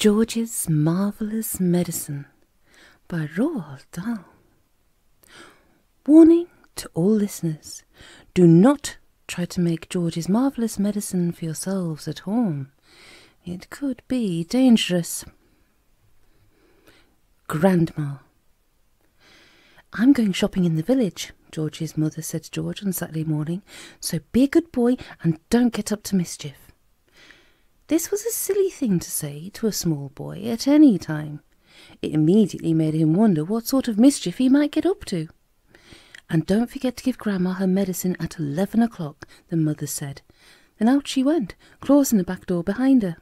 George's Marvellous Medicine by Roald Dahl. Warning to all listeners, do not try to make George's Marvellous Medicine for yourselves at home. It could be dangerous. Grandma. I'm going shopping in the village, George's mother said to George on Saturday morning, so be a good boy and don't get up to mischief. This was a silly thing to say to a small boy at any time. It immediately made him wonder what sort of mischief he might get up to. And don't forget to give Grandma her medicine at 11 o'clock, the mother said. Then out she went, closing the back door behind her.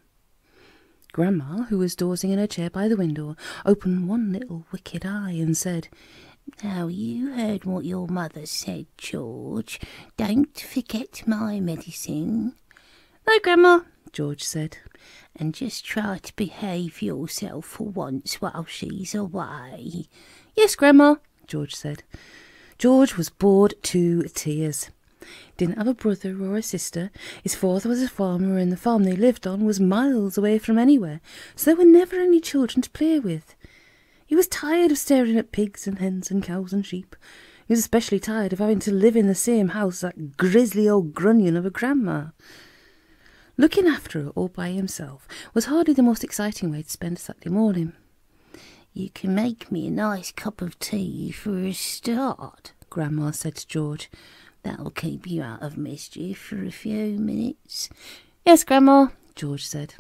Grandma, who was dozing in her chair by the window, opened one little wicked eye and said, "Now you heard what your mother said, George. Don't forget my medicine." "No, Grandma," George said, "and just try to behave yourself for once while she's away." "Yes, Grandma," George said. George was bored to tears. Didn't have a brother or a sister. His father was a farmer, and the farm they lived on was miles away from anywhere, so there were never any children to play with. He was tired of staring at pigs and hens and cows and sheep. He was especially tired of having to live in the same house as that grisly old grunion of a grandma. Looking after her all by himself was hardly the most exciting way to spend a Saturday morning. "You can make me a nice cup of tea for a start," Grandma said to George. "That'll keep you out of mischief for a few minutes." "Yes, Grandma," George said.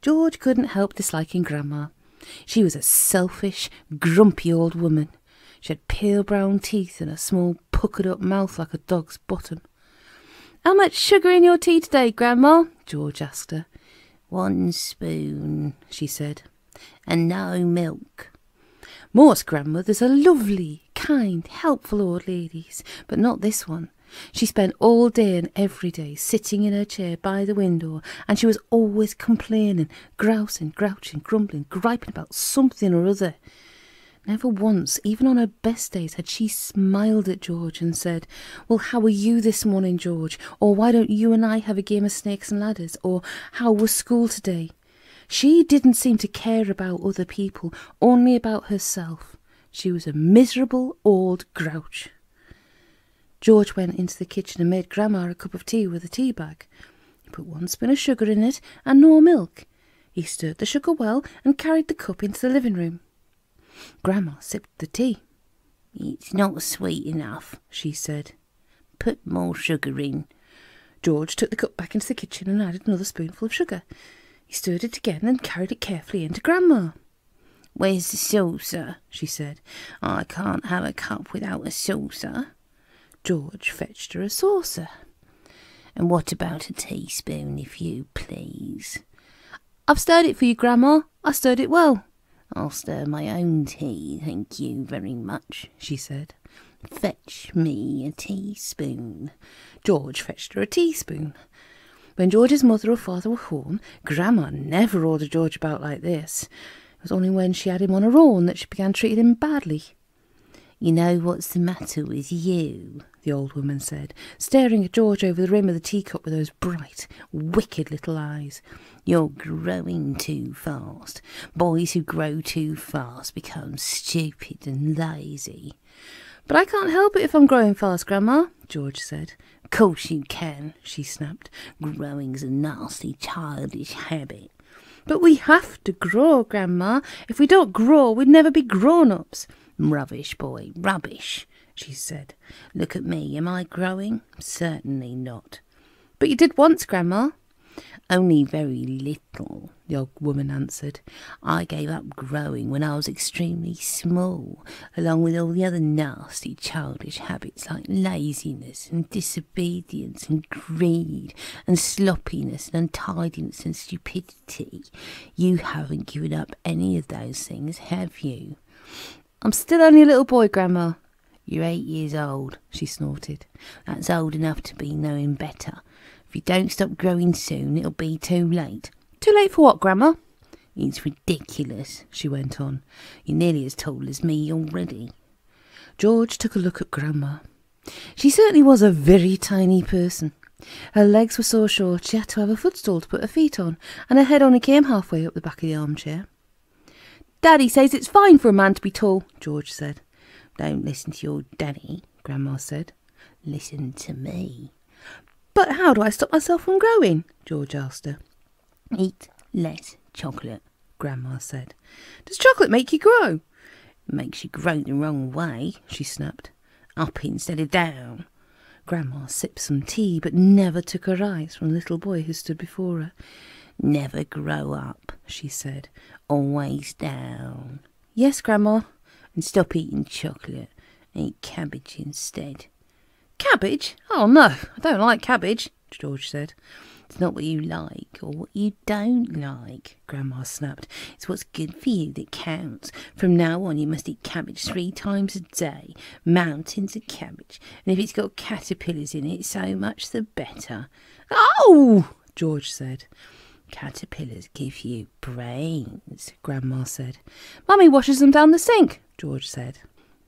George couldn't help disliking Grandma. She was a selfish, grumpy old woman. She had pale brown teeth and a small puckered-up mouth like a dog's bottom. "How much sugar in your tea today, Grandma?" George asked her. "One spoon," she said, "and no milk." Most grandmothers are lovely, kind, helpful old ladies, but not this one. She spent all day and every day sitting in her chair by the window, and she was always complaining, grousing, grouching, grumbling, griping about something or other. Never once, even on her best days, had she smiled at George and said, "Well, how are you this morning, George?" or "Why don't you and I have a game of snakes and ladders?" or "How was school today?" She didn't seem to care about other people, only about herself. She was a miserable old grouch. George went into the kitchen and made Grandma a cup of tea with a tea bag. He put one spoon of sugar in it and no milk. He stirred the sugar well and carried the cup into the living room. Grandma sipped the tea. "It's not sweet enough," she said. "Put more sugar in." George took the cup back into the kitchen and added another spoonful of sugar. He stirred it again and carried it carefully into Grandma. "Where's the saucer?" she said. "I can't have a cup without a saucer." George fetched her a saucer. "And what about a teaspoon, if you please?" "I've stirred it for you, Grandma. I stirred it well." "I'll stir my own tea, thank you very much," she said. "Fetch me a teaspoon." George fetched her a teaspoon. When George's mother or father were home, Grandma never ordered George about like this. It was only when she had him on her own that she began treating him badly. "You know what's the matter with you," the old woman said, staring at George over the rim of the teacup with those bright, wicked little eyes. "You're growing too fast. Boys who grow too fast become stupid and lazy." "But I can't help it if I'm growing fast, Grandma," George said. "Of course you can," she snapped. "Growing's a nasty, childish habit." "But we have to grow, Grandma. If we don't grow, we'd never be grown-ups." "Rubbish, boy, rubbish," she said. "Look at me. Am I growing? Certainly not." "But you did once, Grandma." "Only very little," the old woman answered. "I gave up growing when I was extremely small, along with all the other nasty childish habits like laziness and disobedience and greed and sloppiness and untidiness and stupidity. You haven't given up any of those things, have you?" "I'm still only a little boy, Grandma." "You're 8 years old," she snorted. "That's old enough to be knowing better. If you don't stop growing soon, it'll be too late." "Too late for what, Grandma?" "It's ridiculous," she went on. "You're nearly as tall as me already." George took a look at Grandma. She certainly was a very tiny person. Her legs were so short she had to have a footstool to put her feet on, and her head only came halfway up the back of the armchair. "Daddy says it's fine for a man to be tall," George said. "Don't listen to your daddy," Grandma said. "Listen to me." "But how do I stop myself from growing?" George asked her. "Eat less chocolate," Grandma said. "Does chocolate make you grow?" "It makes you grow the wrong way," she snapped. "Up instead of down." Grandma sipped some tea but never took her eyes from the little boy who stood before her. "Never grow up," she said. "Always down." "Yes, Grandma." "And stop eating chocolate. Eat cabbage instead." "Cabbage? Oh no, I don't like cabbage," George said. "It's not what you like or what you don't like," Grandma snapped. "It's what's good for you that counts. From now on you must eat cabbage 3 times a day, mountains of cabbage, and if it's got caterpillars in it, so much the better." "Oh!" George said. "Caterpillars give you brains," Grandma said. "Mummy washes them down the sink," George said.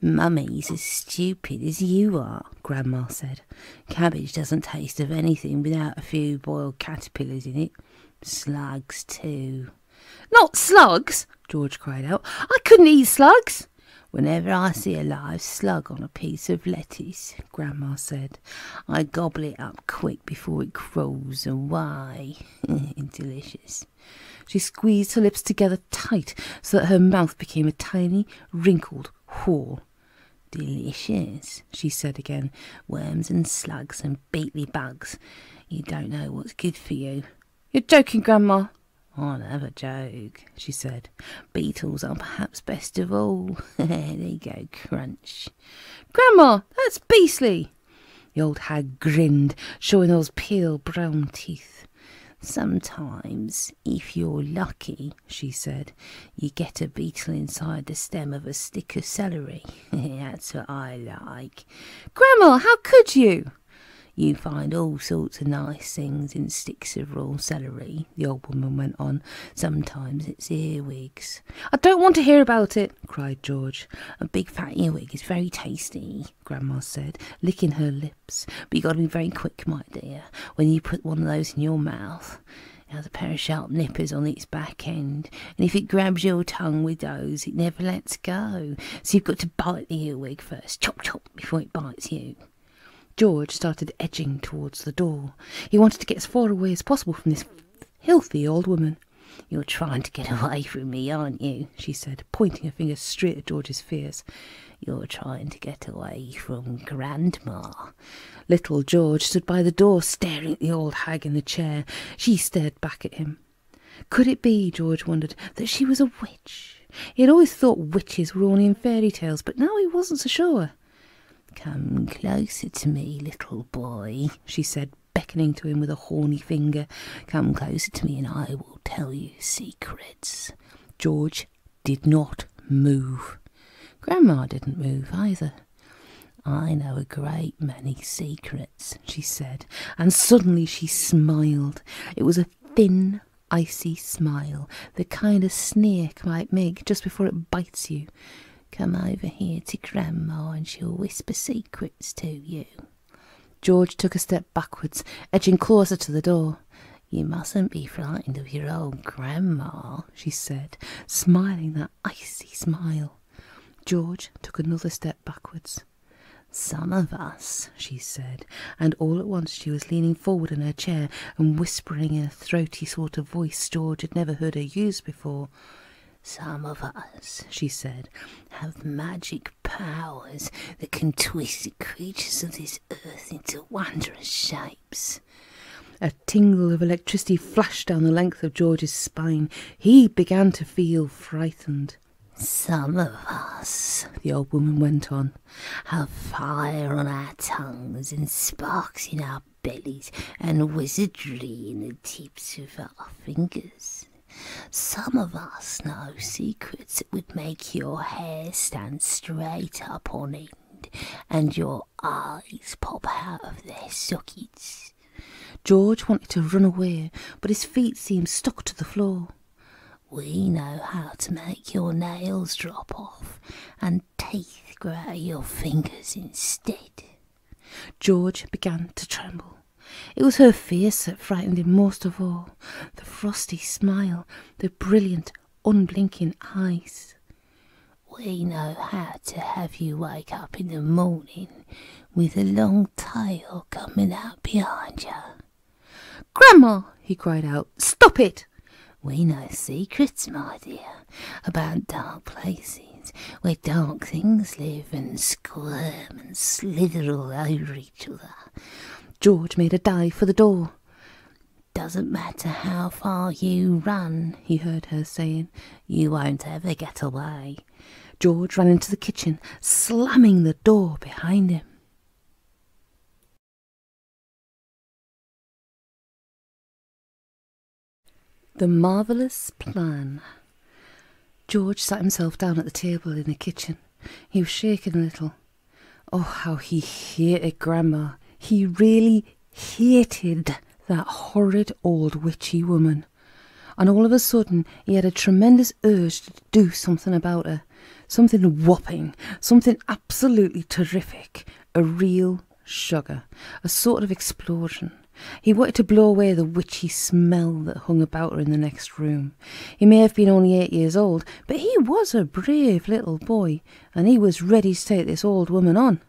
"Mummy's as stupid as you are," Grandma said. "Cabbage doesn't taste of anything without a few boiled caterpillars in it. Slugs too." "Not slugs!" George cried out. "I couldn't eat slugs!" "Whenever I see a live slug on a piece of lettuce," Grandma said, "I gobble it up quick before it crawls away." "Delicious." She squeezed her lips together tight so that her mouth became a tiny, wrinkled whore. "Delicious," she said again. "Worms and slugs and beetly bugs. You don't know what's good for you." "You're joking, Grandma." "I never joke," she said. "Beetles are perhaps best of all." "They go crunch." "Grandma, that's beastly." The old hag grinned, showing those pale brown teeth. "Sometimes, if you're lucky," she said, "you get a beetle inside the stem of a stick of celery." "That's what I like." "Grandma, how could you?" "You find all sorts of nice things in sticks of raw celery," the old woman went on. "Sometimes it's earwigs." "I don't want to hear about it," cried George. "A big fat earwig is very tasty," Grandma said, licking her lips. "But you've got to be very quick, my dear, when you put one of those in your mouth. It has a pair of sharp nippers on its back end, and if it grabs your tongue with those, it never lets go. So you've got to bite the earwig first, chop chop, before it bites you." George started edging towards the door. He wanted to get as far away as possible from this filthy old woman. "You're trying to get away from me, aren't you?" she said, pointing her finger straight at George's fears. "You're trying to get away from Grandma." Little George stood by the door, staring at the old hag in the chair. She stared back at him. Could it be, George wondered, that she was a witch? He had always thought witches were only in fairy tales, but now he wasn't so sure. "Come closer to me, little boy," she said, beckoning to him with a horny finger. "Come closer to me and I will tell you secrets." George did not move. Grandma didn't move either. "I know a great many secrets," she said, and suddenly she smiled. It was a thin, icy smile, the kind a snake might make just before it bites you. "Come over here to Grandma and she'll whisper secrets to you." George took a step backwards, edging closer to the door. "You mustn't be frightened of your old Grandma," she said, smiling that icy smile. George took another step backwards. "Some of us," she said, and all at once she was leaning forward in her chair and whispering in a throaty sort of voice George had never heard her use before. "Some of us," she said, "have magic powers that can twist the creatures of this earth into wondrous shapes." A tingle of electricity flashed down the length of George's spine. He began to feel frightened. "Some of us," the old woman went on, "have fire on our tongues and sparks in our bellies and wizardry in the tips of our fingers. Some of us know secrets that would make your hair stand straight up on end and your eyes pop out of their sockets." George wanted to run away, but his feet seemed stuck to the floor. "We know how to make your nails drop off and teeth grow out of your fingers instead." George began to tremble. It was her face that frightened him most of all, the frosty smile, the brilliant, unblinking eyes. "We know how to have you wake up in the morning with a long tail coming out behind you." "Grandma!" he cried out. "Stop it!" "We know secrets, my dear, about dark places where dark things live and squirm and slither all over each other." George made a dive for the door. "Doesn't matter how far you run," he heard her saying, "you won't ever get away." George ran into the kitchen, slamming the door behind him. The Marvellous Plan. George sat himself down at the table in the kitchen. He was shaking a little. Oh, how he hated Grandma. He really hated that horrid old witchy woman. And all of a sudden, he had a tremendous urge to do something about her. Something whopping. Something absolutely terrific. A real sugar. A sort of explosion. He wanted to blow away the witchy smell that hung about her in the next room. He may have been only 8 years old, but he was a brave little boy, and he was ready to take this old woman on.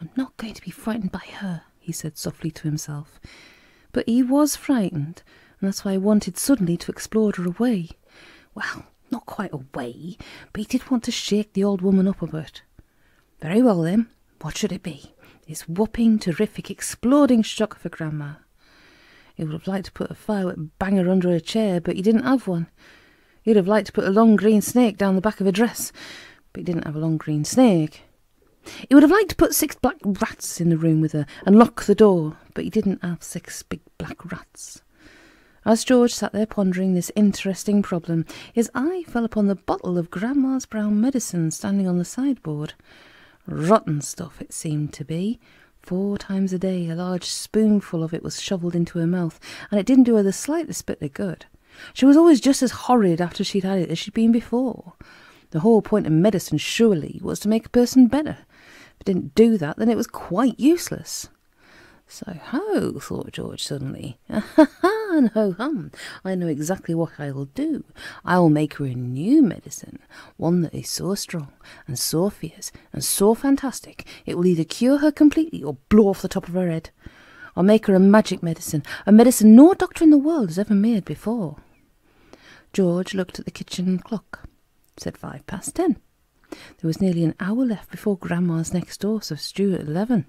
"I'm not going to be frightened by her," he said softly to himself. But he was frightened, and that's why he wanted suddenly to explode her away. Well, not quite away, but he did want to shake the old woman up a bit. Very well then, what should it be? This whopping, terrific, exploding shock for Grandma. He would have liked to put a firework banger under her chair, but he didn't have one. He'd have liked to put a long green snake down the back of her dress, but he didn't have a long green snake. He would have liked to put 6 black rats in the room with her and lock the door, but he didn't have 6 big black rats. As George sat there pondering this interesting problem, his eye fell upon the bottle of Grandma's brown medicine standing on the sideboard. Rotten stuff it seemed to be. 4 times a day a large spoonful of it was shovelled into her mouth, and it didn't do her the slightest bit of good. She was always just as horrid after she'd had it as she'd been before. The whole point of medicine, surely, was to make a person better. If it didn't do that, then it was quite useless. So ho, thought George suddenly. Ah-ha-ha, and ho-hum, I know exactly what I'll do. I'll make her a new medicine, one that is so strong and so fierce and so fantastic, it will either cure her completely or blow off the top of her head. I'll make her a magic medicine, a medicine no doctor in the world has ever made before. George looked at the kitchen clock. It said 5 past 10. There was nearly an hour left before Grandma's next dose of stew at 11.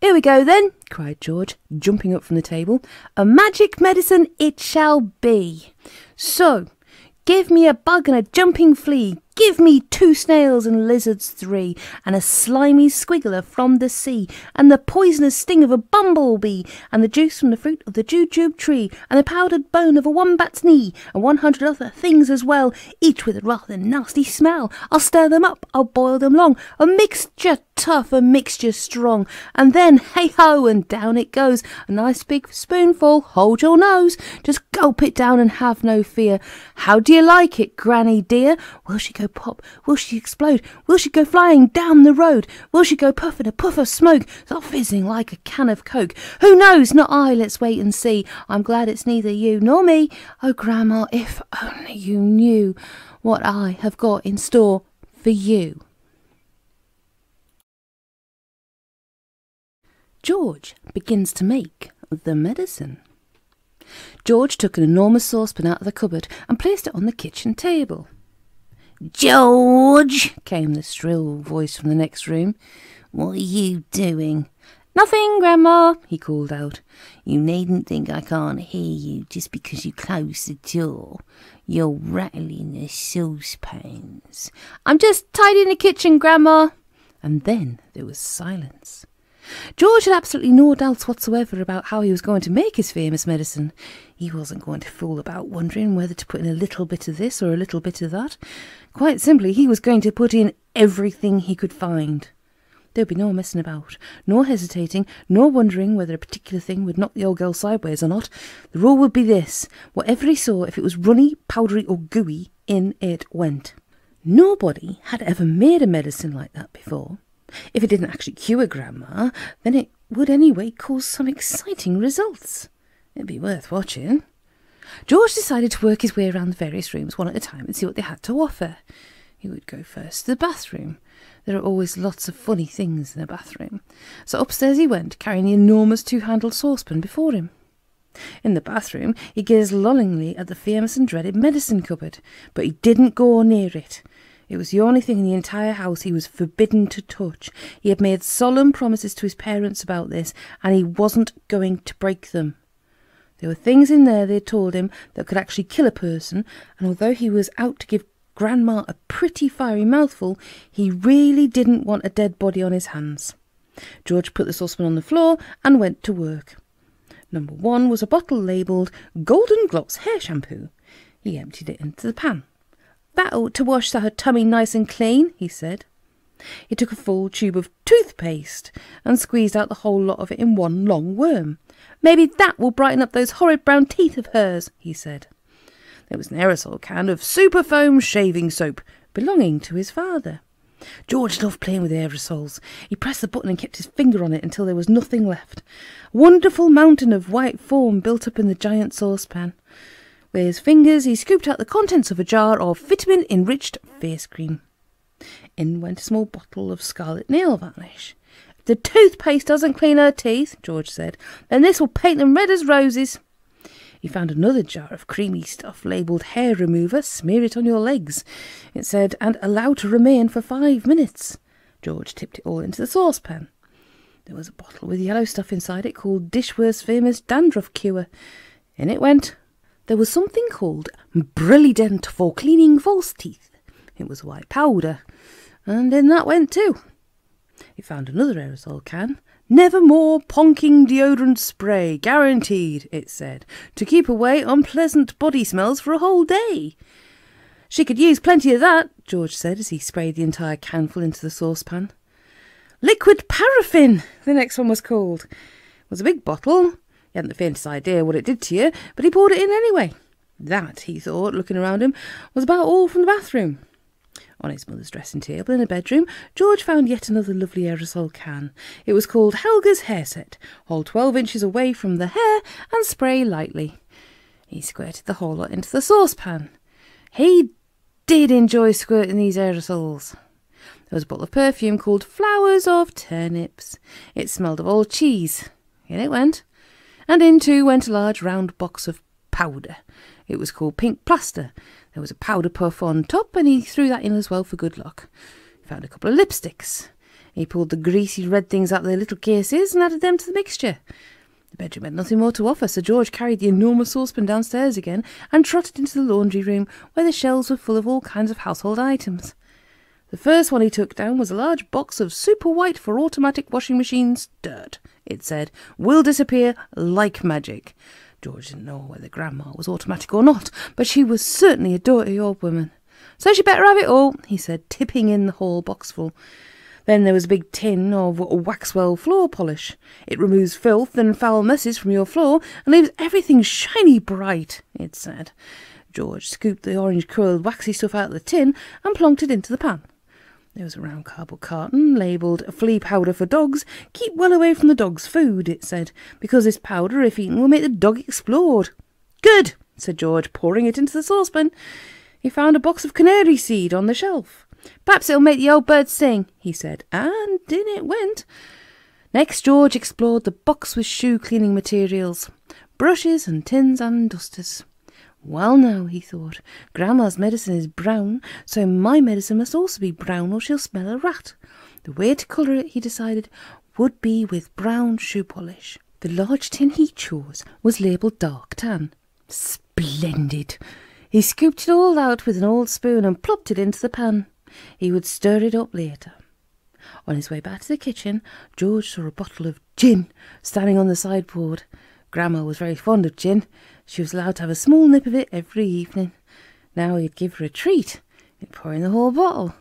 "Here we go then," cried George, jumping up from the table. "A magic medicine it shall be. So, give me a bug and a jumping flea. Give me 2 snails and lizards 3, and a slimy squiggler from the sea, and the poisonous sting of a bumblebee, and the juice from the fruit of the jujube tree, and the powdered bone of a wombat's knee, and 100 other things as well, each with a rather nasty smell. I'll stir them up, I'll boil them long, a mixture tough, a mixture strong, and then, hey-ho, and down it goes, a nice big spoonful, hold your nose, just gulp it down and have no fear. How do you like it, Granny dear? Will she go pop? Will she explode? Will she go flying down the road? Will she go puffing a puff of smoke, start fizzing like a can of coke? Who knows? Not I. Let's wait and see. I'm glad it's neither you nor me. Oh, Grandma, if only you knew what I have got in store for you." George begins to make the medicine. George took an enormous saucepan out of the cupboard and placed it on the kitchen table. "George," came the shrill voice from the next room. "What are you doing?" "Nothing, Grandma," he called out. "You needn't think I can't hear you just because you close the door. You're rattling the saucepans." "I'm just tidying the kitchen, Grandma." And then there was silence. George had absolutely no doubts whatsoever about how he was going to make his famous medicine. He wasn't going to fool about wondering whether to put in a little bit of this or a little bit of that. Quite simply, he was going to put in everything he could find. There would be no messing about, no hesitating, no wondering whether a particular thing would knock the old girl sideways or not. The rule would be this: whatever he saw, if it was runny, powdery or gooey, in it went. Nobody had ever made a medicine like that before. If it didn't actually cure Grandma, then it would anyway cause some exciting results. It'd be worth watching. George decided to work his way around the various rooms one at a time and see what they had to offer. He would go first to the bathroom. There are always lots of funny things in a bathroom. So upstairs he went, carrying the enormous two-handled saucepan before him. In the bathroom he gazed lullingly at the famous and dreaded medicine cupboard, but he didn't go near it. It was the only thing in the entire house he was forbidden to touch. He had made solemn promises to his parents about this, and he wasn't going to break them. There were things in there, they had told him, that could actually kill a person, and although he was out to give Grandma a pretty fiery mouthful, he really didn't want a dead body on his hands. George put the saucepan on the floor and went to work. Number 1 was a bottle labelled Golden Gloss Hair Shampoo. He emptied it into the pan. "That ought to wash her tummy nice and clean," he said. He took a full tube of toothpaste and squeezed out the whole lot of it in one long worm. "Maybe that will brighten up those horrid brown teeth of hers," he said. There was an aerosol can of Super Foam shaving soap belonging to his father. George loved playing with aerosols. He pressed the button and kept his finger on it until there was nothing left. A wonderful mountain of white foam built up in the giant saucepan. With his fingers he scooped out the contents of a jar of vitamin-enriched face cream. In went a small bottle of scarlet nail varnish. "If the toothpaste doesn't clean her teeth," George said, "then this will paint them red as roses." He found another jar of creamy stuff labelled hair remover, smear it on your legs, it said, and allow to remain for 5 minutes. George tipped it all into the saucepan. There was a bottle with yellow stuff inside it called Dishworth's Famous Dandruff Cure. In it went. There was something called Brilident for cleaning false teeth. It was white powder, and in that went too. He found another aerosol can. "Nevermore Ponking Deodorant Spray, guaranteed," it said, "to keep away unpleasant body smells for a whole day." "She could use plenty of that," George said as he sprayed the entire canful into the saucepan. Liquid paraffin, the next one was called. It was a big bottle. He hadn't the faintest idea what it did to you, but he poured it in anyway. That, he thought, looking around him, was about all from the bathroom. On his mother's dressing table in her bedroom, George found yet another lovely aerosol can. It was called Helga's Hair Set. Hold 12 inches away from the hair and spray lightly. He squirted the whole lot into the saucepan. He did enjoy squirting these aerosols. There was a bottle of perfume called Flowers of Turnips. It smelled of old cheese. In it went. And in too went a large round box of powder. It was called Pink Plaster. There was a powder puff on top, and he threw that in as well for good luck. He found a couple of lipsticks. He pulled the greasy red things out of their little cases and added them to the mixture. The bedroom had nothing more to offer, so George carried the enormous saucepan downstairs again and trotted into the laundry room, where the shelves were full of all kinds of household items. The first one he took down was a large box of Super White for Automatic Washing Machines Dirt. It said, "Will disappear like magic." George didn't know whether Grandma was automatic or not, but she was certainly a dirty old woman. "So she'd better have it all," he said, tipping in the whole boxful. Then there was a big tin of Waxwell floor polish. It removes filth and foul messes from your floor and leaves everything shiny bright, it said. George scooped the orange curled waxy stuff out of the tin and plonked it into the pan. There was a round cardboard carton labelled Flea Powder for Dogs. "Keep well away from the dog's food," it said, "because this powder, if eaten, will make the dog explode." "Good," said George, pouring it into the saucepan. He found a box of canary seed on the shelf. "Perhaps it'll make the old bird sing," he said, and in it went. Next, George explored the box with shoe cleaning materials, brushes and tins and dusters. "Well now," he thought, "Grandma's medicine is brown, so my medicine must also be brown or she'll smell a rat." The way to colour it, he decided, would be with brown shoe polish. The large tin he chose was labelled dark tan. Splendid! He scooped it all out with an old spoon and plopped it into the pan. He would stir it up later. On his way back to the kitchen, George saw a bottle of gin standing on the sideboard. Grandma was very fond of gin. She was allowed to have a small nip of it every evening. Now he'd give her a treat. He'd pour in the whole bottle.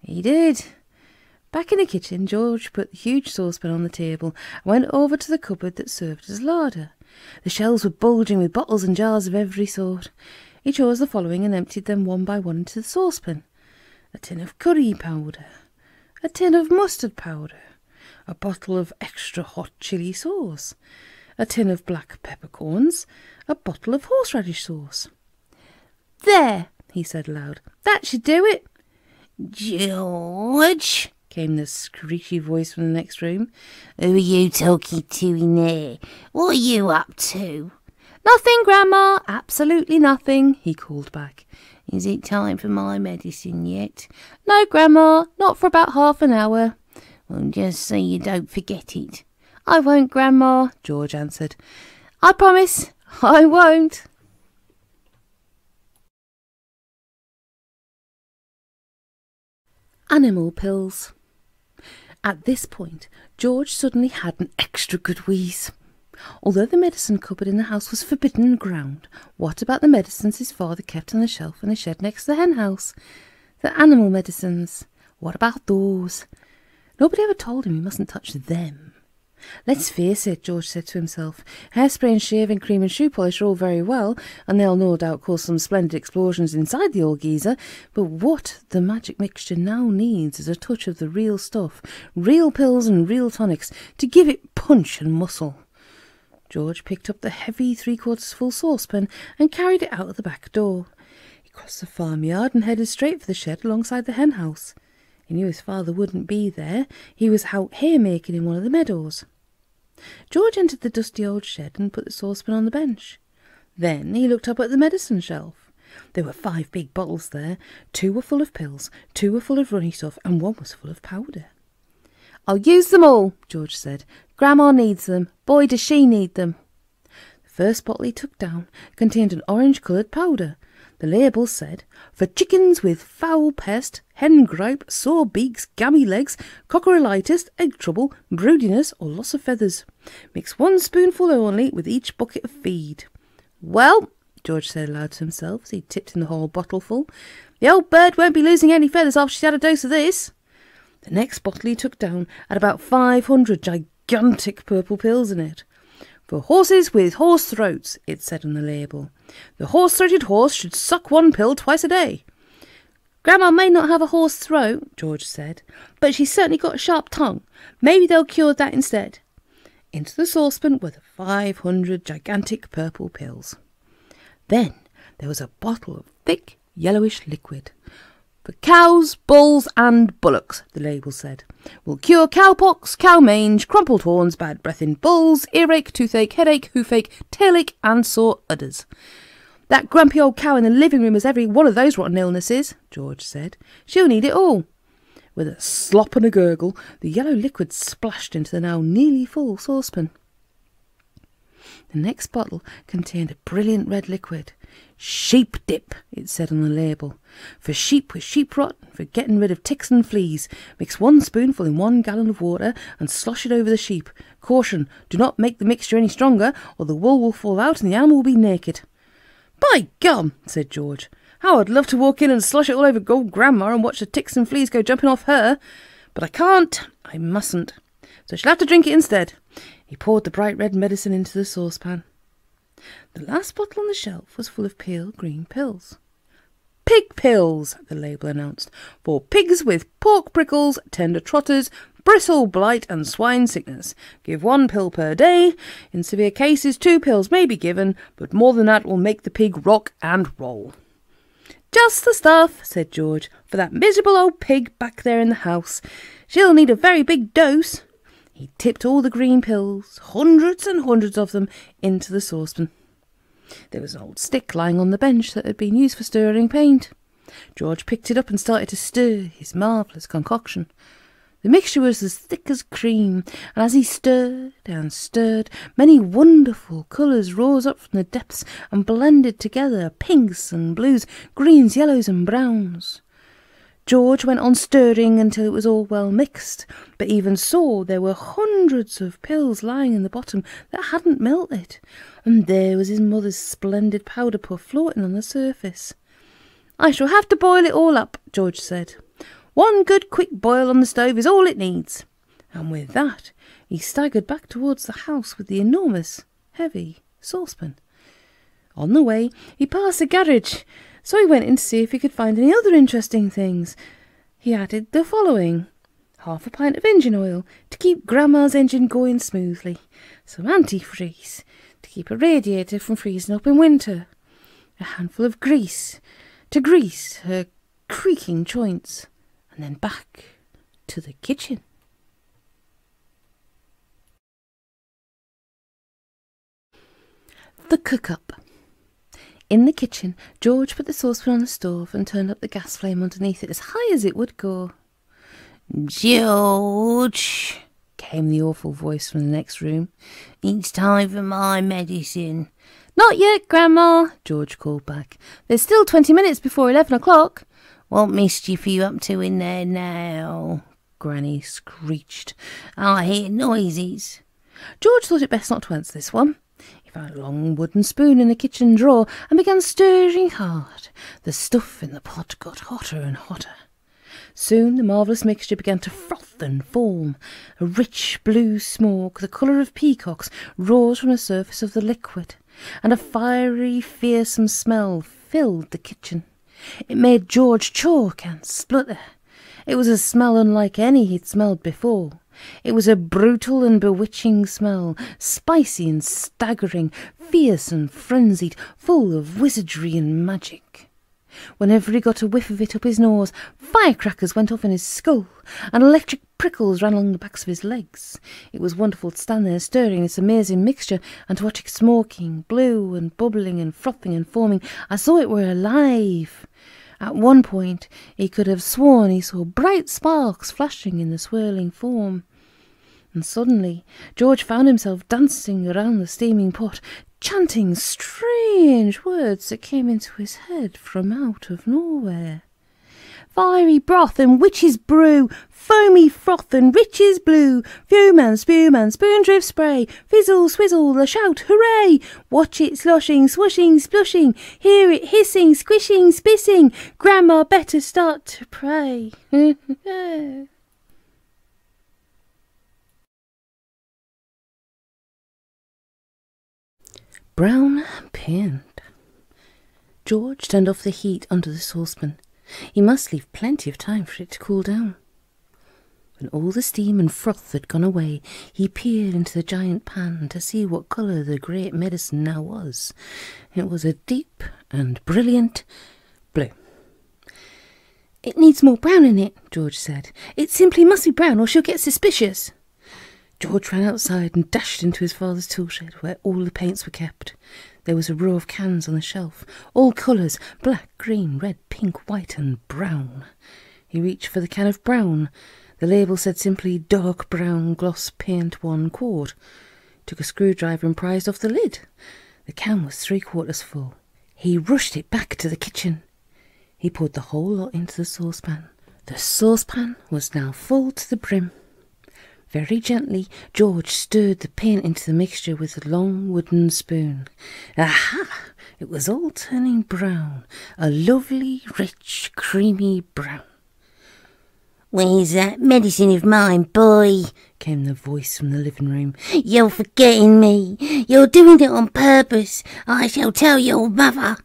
He did. Back in the kitchen, George put the huge saucepan on the table and went over to the cupboard that served as larder. The shelves were bulging with bottles and jars of every sort. He chose the following and emptied them one by one into the saucepan. A tin of curry powder, a tin of mustard powder, a bottle of extra hot chili sauce, a tin of black peppercorns, a bottle of horseradish sauce. "There," he said aloud, "that should do it." "George," came the screechy voice from the next room, "who are you talking to in there? What are you up to?" "Nothing, Grandma, absolutely nothing," he called back. "Is it time for my medicine yet?" "No, Grandma, not for about half an hour." "Well, just so you don't forget it." "I won't, Grandma," George answered. "I promise, I won't." Animal pills. At this point, George suddenly had an extra good wheeze. Although the medicine cupboard in the house was forbidden ground, what about the medicines his father kept on the shelf in the shed next to the hen house? The animal medicines. What about those? Nobody ever told him he mustn't touch them. "Let's face it," George said to himself, "hairspray and shaving cream and shoe polish are all very well, and they'll no doubt cause some splendid explosions inside the old geezer, but what the magic mixture now needs is a touch of the real stuff, real pills and real tonics, to give it punch and muscle." George picked up the heavy three-quarters full saucepan and carried it out of the back door. He crossed the farmyard and headed straight for the shed alongside the hen house. He knew his father wouldn't be there. He was out haymaking in one of the meadows. George entered the dusty old shed and put the saucepan on the bench. Then he looked up at the medicine shelf. There were 5 big bottles there. 2 were full of pills, 2 were full of runny stuff, and 1 was full of powder. "I'll use them all," George said. "Grandma needs them. Boy, does she need them." The first bottle he took down contained an orange-coloured powder. The label said, "For chickens with foul pest, hen gripe, sore beaks, gammy legs, coccurilitis, egg trouble, broodiness or loss of feathers. Mix 1 spoonful only with each bucket of feed." "Well," George said aloud to himself as he tipped in the whole bottleful, "the old bird won't be losing any feathers after she's had a dose of this." The next bottle he took down had about 500 gigantic purple pills in it. "For horses with horse throats," it said on the label. "The horse-throated horse should suck 1 pill twice a day." "Grandma may not have a horse throat," George said, "but she's certainly got a sharp tongue. Maybe they'll cure that instead." Into the saucepan were the 500 gigantic purple pills. Then there was a bottle of thick, yellowish liquid. "For cows, bulls and bullocks," the label said. "Will cure cowpox, cow mange, crumpled horns, bad breath in bulls, earache, toothache, headache, hoofache, tail ache and sore udders." "That grumpy old cow in the living room has every one of those rotten illnesses," George said. "She'll need it all." With a slop and a gurgle, the yellow liquid splashed into the now nearly full saucepan. The next bottle contained a brilliant red liquid. "Sheep dip," it said on the label. "For sheep with sheep rot, for getting rid of ticks and fleas. Mix 1 spoonful in 1 gallon of water and slosh it over the sheep. Caution, do not make the mixture any stronger or the wool will fall out and the animal will be naked." "By gum," said George, "how I'd love to walk in and slosh it all over old Grandma and watch the ticks and fleas go jumping off her. But I can't, I mustn't. So she'll have to drink it instead." He poured the bright red medicine into the saucepan. The last bottle on the shelf was full of pale green pills. "Pig pills," the label announced, "for pigs with pork prickles, tender trotters, bristle blight and swine sickness. Give 1 pill per day. In severe cases 2 pills may be given, but more than that will make the pig rock and roll." "Just the stuff," said George, "for that miserable old pig back there in the house. She'll need a very big dose." He tipped all the green pills, hundreds and hundreds of them, into the saucepan. There was an old stick lying on the bench that had been used for stirring paint. George picked it up and started to stir his marvellous concoction. The mixture was as thick as cream, and as he stirred and stirred, many wonderful colours rose up from the depths and blended together, pinks and blues, greens, yellows and browns. George went on stirring until it was all well mixed, but even so there were hundreds of pills lying in the bottom that hadn't melted, and there was his mother's splendid powder puff floating on the surface. "I shall have to boil it all up," George said. "1 good quick boil on the stove is all it needs." And with that he staggered back towards the house with the enormous, heavy saucepan. On the way he passed the garage, so he went in to see if he could find any other interesting things. He added the following. half a pint of engine oil to keep Grandma's engine going smoothly, some antifreeze to keep a radiator from freezing up in winter, a handful of grease to grease her creaking joints, and then back to the kitchen. The cook-up. In the kitchen, George put the saucepan on the stove and turned up the gas flame underneath it as high as it would go. "George," came the awful voice from the next room, "it's time for my medicine." "Not yet, Grandma," George called back. "There's still 20 minutes before 11 o'clock. "What mischief are you up to in there now?" Granny screeched. "I hear noises." George thought it best not to answer this one. He found a long wooden spoon in the kitchen drawer and began stirring hard. The stuff in the pot got hotter and hotter. Soon the marvellous mixture began to froth and form. A rich blue smoke, the colour of peacocks, rose from the surface of the liquid, and a fiery, fearsome smell filled the kitchen. It made George choke and splutter. It was a smell unlike any he'd smelled before. It was a brutal and bewitching smell, spicy and staggering, fierce and frenzied, full of wizardry and magic. Whenever he got a whiff of it up his nose, firecrackers went off in his skull, and electric prickles ran along the backs of his legs. It was wonderful to stand there stirring this amazing mixture, and to watch it smoking, blue and bubbling and frothing and forming, as though it were alive. At one point he could have sworn he saw bright sparks flashing in the swirling form. And suddenly George found himself dancing around the steaming pot, chanting strange words that came into his head from out of nowhere. "Fiery broth and witch's brew, foamy froth and riches blue, few man, spoon drift spray, fizzle, swizzle, a shout, hooray! Watch it sloshing, swishing, splushing, hear it hissing, squishing, spissing, Grandma better start to pray." Brown and pinned. George turned off the heat under the saucepan. He must leave plenty of time for it to cool down. When all the steam and froth had gone away, he peered into the giant pan to see what colour the great medicine now was. It was a deep and brilliant blue. "It needs more brown in it," George said. "It simply must be brown or she'll get suspicious." George ran outside and dashed into his father's tool shed, where all the paints were kept. There was a row of cans on the shelf, all colours, black, green, red, pink, white and brown. He reached for the can of brown. The label said simply "Dark Brown Gloss Paint 1 quart. Took a screwdriver and prized off the lid. The can was 3/4 full. He rushed it back to the kitchen. He poured the whole lot into the saucepan. The saucepan was now full to the brim. Very gently, George stirred the paint into the mixture with a long wooden spoon. Aha! It was all turning brown, a lovely, rich, creamy brown. "Where's that medicine of mine, boy?" came the voice from the living room. "You're forgetting me. You're doing it on purpose. I shall tell your mother."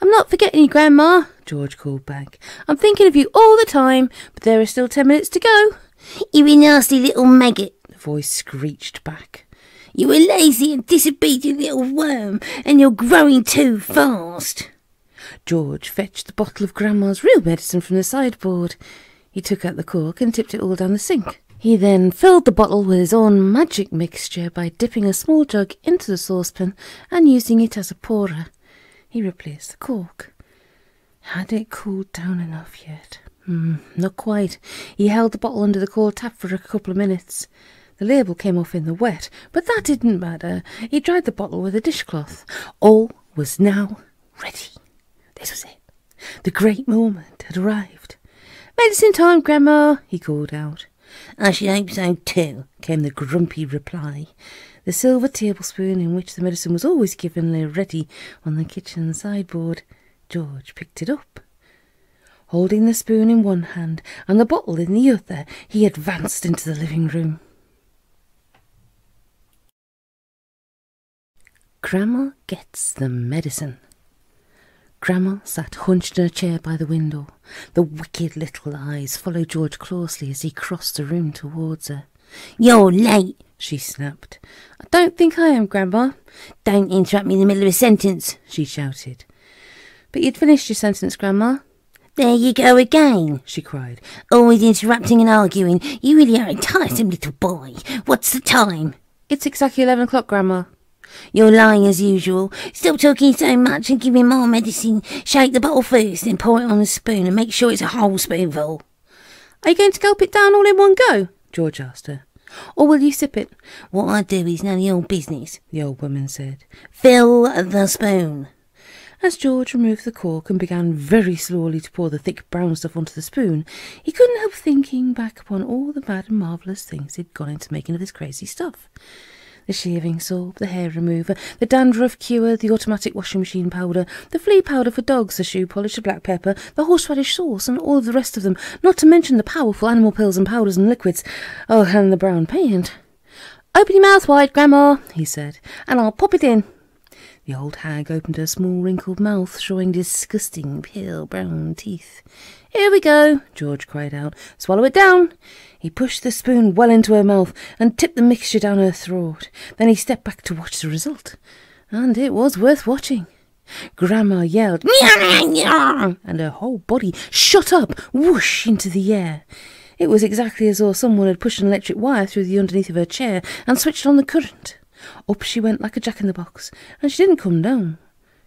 "I'm not forgetting you, Grandma," George called back. "I'm thinking of you all the time, but there are still 10 minutes to go." "You a nasty little maggot," the voice screeched back. "You a lazy and disobedient little worm, and you're growing too fast." George fetched the bottle of Grandma's real medicine from the sideboard. He took out the cork and tipped it all down the sink. He then filled the bottle with his own magic mixture by dipping a small jug into the saucepan and using it as a pourer. He replaced the cork. Had it cooled down enough yet? Not quite. He held the bottle under the cold tap for a couple of minutes. The label came off in the wet, but that didn't matter. He dried the bottle with a dishcloth. All was now ready. This was it. The great moment had arrived. "Medicine time, Grandma," he called out. "I should hope so too," came the grumpy reply. The silver tablespoon in which the medicine was always given lay ready on the kitchen sideboard. George picked it up. Holding the spoon in one hand and the bottle in the other, he advanced into the living room. Grandma gets the medicine. Grandma sat hunched in a chair by the window. The wicked little eyes followed George closely as he crossed the room towards her. "You're late," she snapped. "I don't think I am, Grandma." "Don't interrupt me in the middle of a sentence," she shouted. "But you'd finished your sentence, Grandma." "There you go again," she cried. "Always interrupting and arguing. You really are a tiresome little boy. What's the time?" "It's exactly 11 o'clock, Grandma." "You're lying as usual. Stop talking so much and give me more medicine. Shake the bottle first, then pour it on a spoon and make sure it's a whole spoonful." "Are you going to gulp it down all in one go?" George asked her. "Or will you sip it?" "What I do is none of your business," the old woman said. "Fill the spoon." As George removed the cork and began very slowly to pour the thick brown stuff onto the spoon, he couldn't help thinking back upon all the mad and marvellous things he'd gone into making of this crazy stuff. The shaving soap, the hair remover, the dandruff cure, the automatic washing machine powder, the flea powder for dogs, the shoe polish, the black pepper, the horseradish sauce, and all of the rest of them, not to mention the powerful animal pills and powders and liquids. Oh, and the brown paint. "Open your mouth wide, Grandma," he said, "and I'll pop it in." The old hag opened her small wrinkled mouth, showing disgusting pale brown teeth. "Here we go," George cried out. "Swallow it down." He pushed the spoon well into her mouth and tipped the mixture down her throat. Then he stepped back to watch the result. And it was worth watching. Grandma yelled, and her whole body shot up, whoosh, into the air. It was exactly as though someone had pushed an electric wire through the underneath of her chair and switched on the current. Up she went like a jack-in-the-box, and she didn't come down.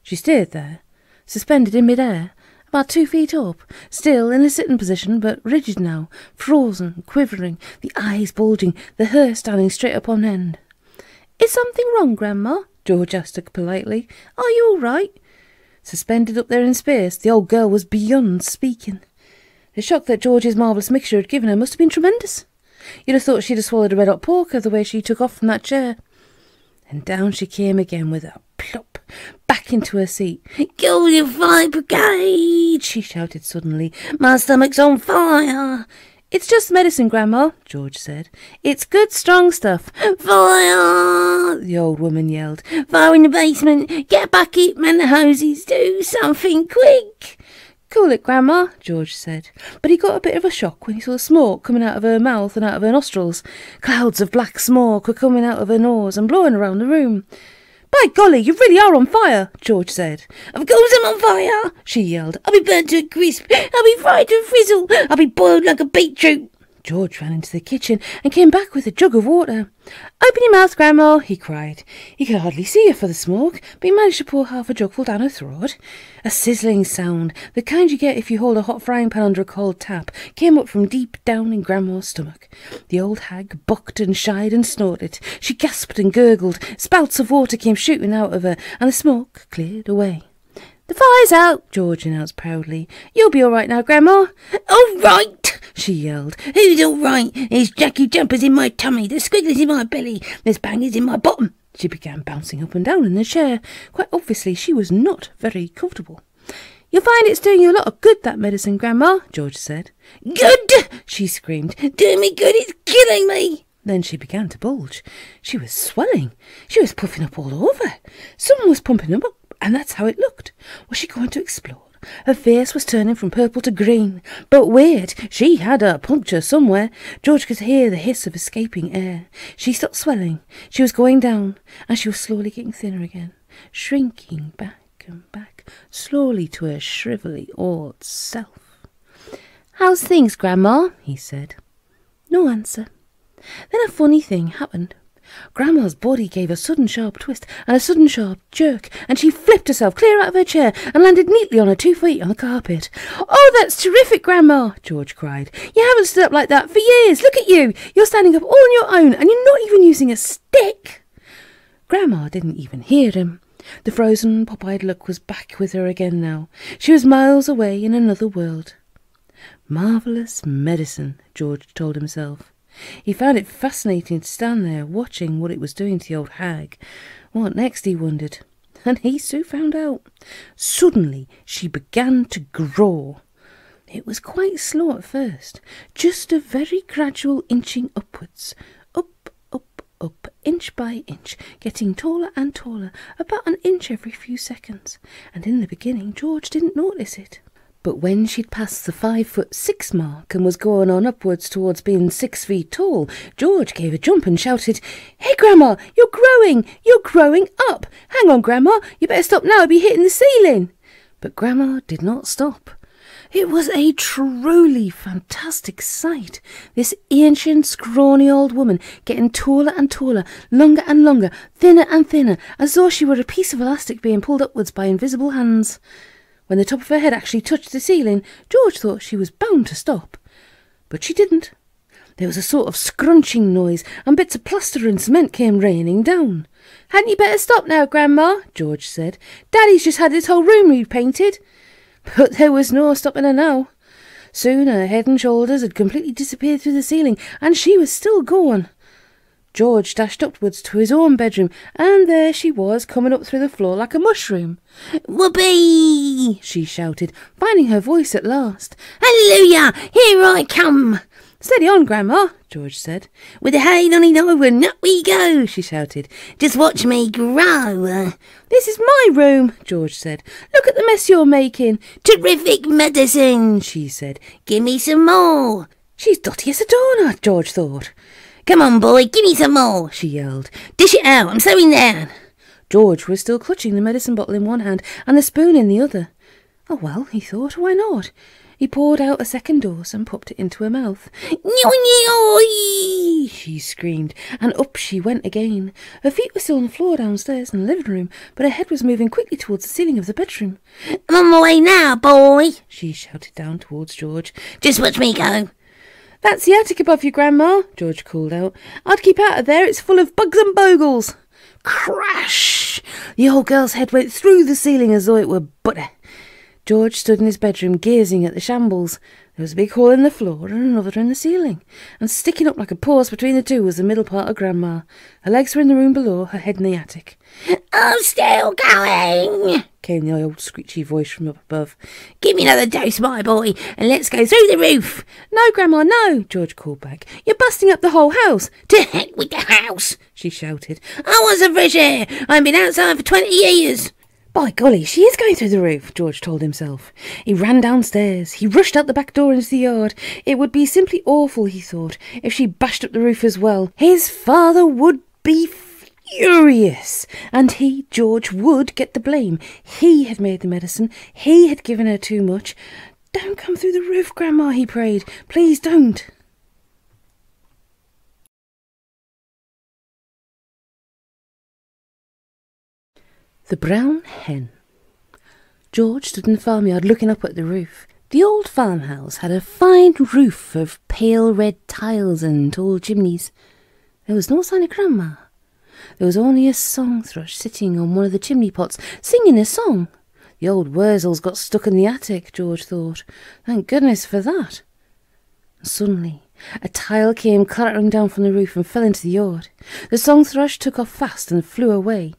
She stayed there, suspended in mid-air, about 2 feet up, still in a sitting position, but rigid now, frozen, quivering, the eyes bulging, the hair standing straight up on end. "Is something wrong, Grandma?" George asked her politely. "Are you all right?" Suspended up there in space, the old girl was beyond speaking. The shock that George's marvellous mixture had given her must have been tremendous. You'd have thought she'd have swallowed a red-hot poker the way she took off from that chair. And down she came again with a plop, back into her seat. "Golden Fire Brigade!" she shouted suddenly. "My stomach's on fire!" "It's just medicine, Grandma," George said. "It's good, strong stuff." "Fire!" the old woman yelled. "Fire in the basement! Get a bucket, man the hoses! Do something quick!" "Cool it, Grandma," George said, but he got a bit of a shock when he saw smoke coming out of her mouth and out of her nostrils. Clouds of black smoke were coming out of her nose and blowing around the room. "By golly, you really are on fire," George said. "Of course I'm on fire," she yelled. "I'll be burnt to a crisp. I'll be fried to a frizzle. I'll be boiled like a beetroot." George ran into the kitchen and came back with a jug of water. "Open your mouth, Grandma," he cried. He could hardly see her for the smoke, but he managed to pour half a jugful down her throat. A sizzling sound, the kind you get if you hold a hot frying pan under a cold tap, came up from deep down in Grandma's stomach. The old hag bucked and shied and snorted. She gasped and gurgled. Spouts of water came shooting out of her, and the smoke cleared away. "The fire's out," George announced proudly. "You'll be all right now, Grandma." "All right," she yelled. "Who's all right? There's Jackie Jumpers in my tummy, there's squigglers in my belly, there's bangers in my bottom." She began bouncing up and down in the chair. Quite obviously she was not very comfortable. "You'll find it's doing you a lot of good, that medicine, Grandma," George said. "Good!" she screamed. "Doing me good, it's killing me!" Then she began to bulge. She was swelling. She was puffing up all over. Someone was pumping them up. And that's how it looked. Was she going to explode? Her face was turning from purple to green. But wait, she had a puncture somewhere. George could hear the hiss of escaping air. She stopped swelling. She was going down, and she was slowly getting thinner again, shrinking back and back, slowly to her shrivelly old self. "How's things, Grandma?" he said. No answer. Then a funny thing happened. Grandma's body gave a sudden sharp twist and a sudden sharp jerk, and she flipped herself clear out of her chair and landed neatly on her 2 feet on the carpet. "Oh, that's terrific, Grandma!" George cried. "You haven't stood up like that for years. Look at you! You're standing up all on your own, and you're not even using a stick!" Grandma didn't even hear him. The frozen, pop-eyed look was back with her again now. She was miles away in another world. Marvellous medicine, George told himself. He found it fascinating to stand there watching what it was doing to the old hag. What next, he wondered, and he soon found out. Suddenly she began to grow. It was quite slow at first, just a very gradual inching upwards, up, up, up inch by inch, getting taller and taller, about an inch every few seconds, and in the beginning George didn't notice it. But when she'd passed the 5'6" mark and was going on upwards towards being 6 feet tall, George gave a jump and shouted, "Hey, Grandma, you're growing! You're growing up! Hang on, Grandma, you better stop now, I'll be hitting the ceiling!" But Grandma did not stop. It was a truly fantastic sight, this ancient, scrawny old woman getting taller and taller, longer and longer, thinner and thinner, as though she were a piece of elastic being pulled upwards by invisible hands. When the top of her head actually touched the ceiling, George thought she was bound to stop. But she didn't. There was a sort of scrunching noise, and bits of plaster and cement came raining down. "Hadn't you better stop now, Grandma?" George said. "Daddy's just had his whole room repainted." But there was no stopping her now. Soon her head and shoulders had completely disappeared through the ceiling, and she was still going. George dashed upwards to his own bedroom, and there she was, coming up through the floor like a mushroom. "Whoopee!" she shouted, finding her voice at last. "Hallelujah! Here I come!" "Steady on, Grandma," George said. "With a hay, nonny, no one, up we go!" she shouted. "Just watch me grow!" "This is my room," George said. "Look at the mess you're making." "Terrific medicine," she said. "Give me some more." She's dotty as a doorknob, George thought. "Come on, boy, give me some more," she yelled. "Dish it out, I'm sewing down." George was still clutching the medicine bottle in one hand and the spoon in the other. Oh well, he thought, why not? He poured out a second dose and popped it into her mouth. "Nyoy!" she screamed, and up she went again. Her feet were still on the floor downstairs in the living room, but her head was moving quickly towards the ceiling of the bedroom. "I'm on my way now, boy," she shouted down towards George. "Just watch me go." "That's the attic above you, Grandma," George called out. "I'd keep out of there, it's full of bugs and bogles." Crash! The old girl's head went through the ceiling as though it were butter. George stood in his bedroom gazing at the shambles. There was a big hole in the floor and another in the ceiling, and sticking up like a post between the two was the middle part of Grandma. Her legs were in the room below, her head in the attic. "I'm still going," came the old screechy voice from up above. "Give me another dose, my boy, and let's go through the roof." "No, Grandma, no," George called back. "You're busting up the whole house." "To heck with the house," she shouted. "I want some fresh air. I've been outside for 20 years. By golly, she is going through the roof, George told himself. He ran downstairs. He rushed out the back door into the yard. It would be simply awful, he thought, if she bashed up the roof as well. His father would be furious, and he, George, would get the blame. He had made the medicine. He had given her too much. "Don't come through the roof, Grandma," he prayed. "Please don't." The Brown Hen. George stood in the farmyard looking up at the roof. The old farmhouse had a fine roof of pale red tiles and tall chimneys. There was no sign of Grandma. There was only a song thrush sitting on one of the chimney pots, singing a song. The old Wurzel's got stuck in the attic, George thought. Thank goodness for that. And suddenly, a tile came clattering down from the roof and fell into the yard. The song thrush took off fast and flew away.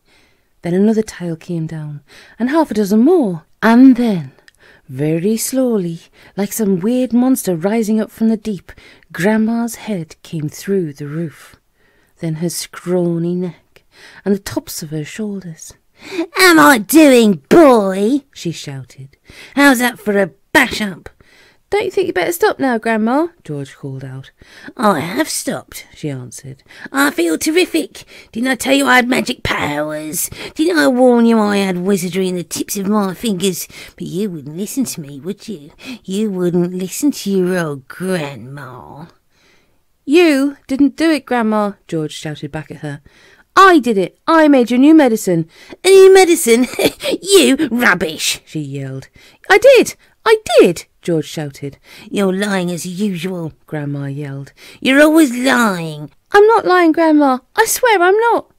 Then another tile came down, and half a dozen more, and then, very slowly, like some weird monster rising up from the deep, Grandma's head came through the roof, then her scrawny neck, and the tops of her shoulders. "Am I doing, boy?" she shouted. "How's that for a bash-up?" "Don't you think you better stop now, Grandma?" George called out. "I have stopped," she answered. "I feel terrific. Didn't I tell you I had magic powers? Didn't I warn you I had wizardry in the tips of my fingers? But you wouldn't listen to me, would you? You wouldn't listen to your old Grandma." "You didn't do it, Grandma," George shouted back at her. "I did it. I made your new medicine." "A new medicine? You rubbish," she yelled. "I did. I did," George shouted. "You're lying as usual," Grandma yelled. "You're always lying." "I'm not lying, Grandma. I swear I'm not."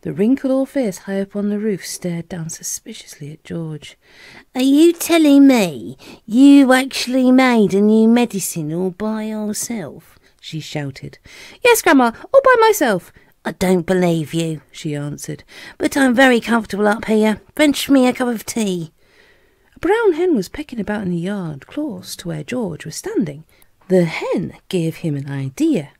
The wrinkled old face high up on the roof stared down suspiciously at George. "Are you telling me you actually made a new medicine all by yourself?" she shouted. "Yes, Grandma, all by myself." "I don't believe you," she answered. "But I'm very comfortable up here. Fetch me a cup of tea." Brown Hen was pecking about in the yard close to where George was standing. The hen gave him an idea.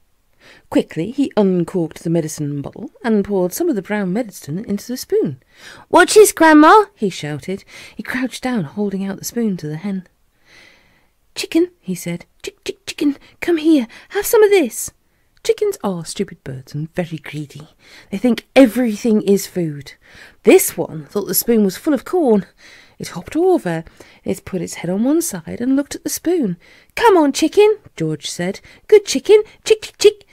Quickly he uncorked the medicine bottle and poured some of the brown medicine into the spoon. "Watch this, Grandma!" he shouted. He crouched down, holding out the spoon to the hen. "Chicken," he said. Chicken, come here, have some of this." Chickens are stupid birds and very greedy. They think everything is food. This one thought the spoon was full of corn. It hopped over. It put its head on one side and looked at the spoon. "Come on, chicken," George said. "Good chicken, chick, chick, chick."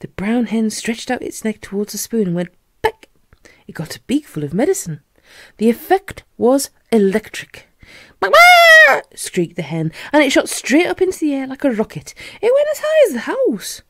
The brown hen stretched out its neck towards the spoon and went back. It got a beak full of medicine. The effect was electric. "Bah-bah!" shrieked the hen, and it shot straight up into the air like a rocket. It went as high as the house.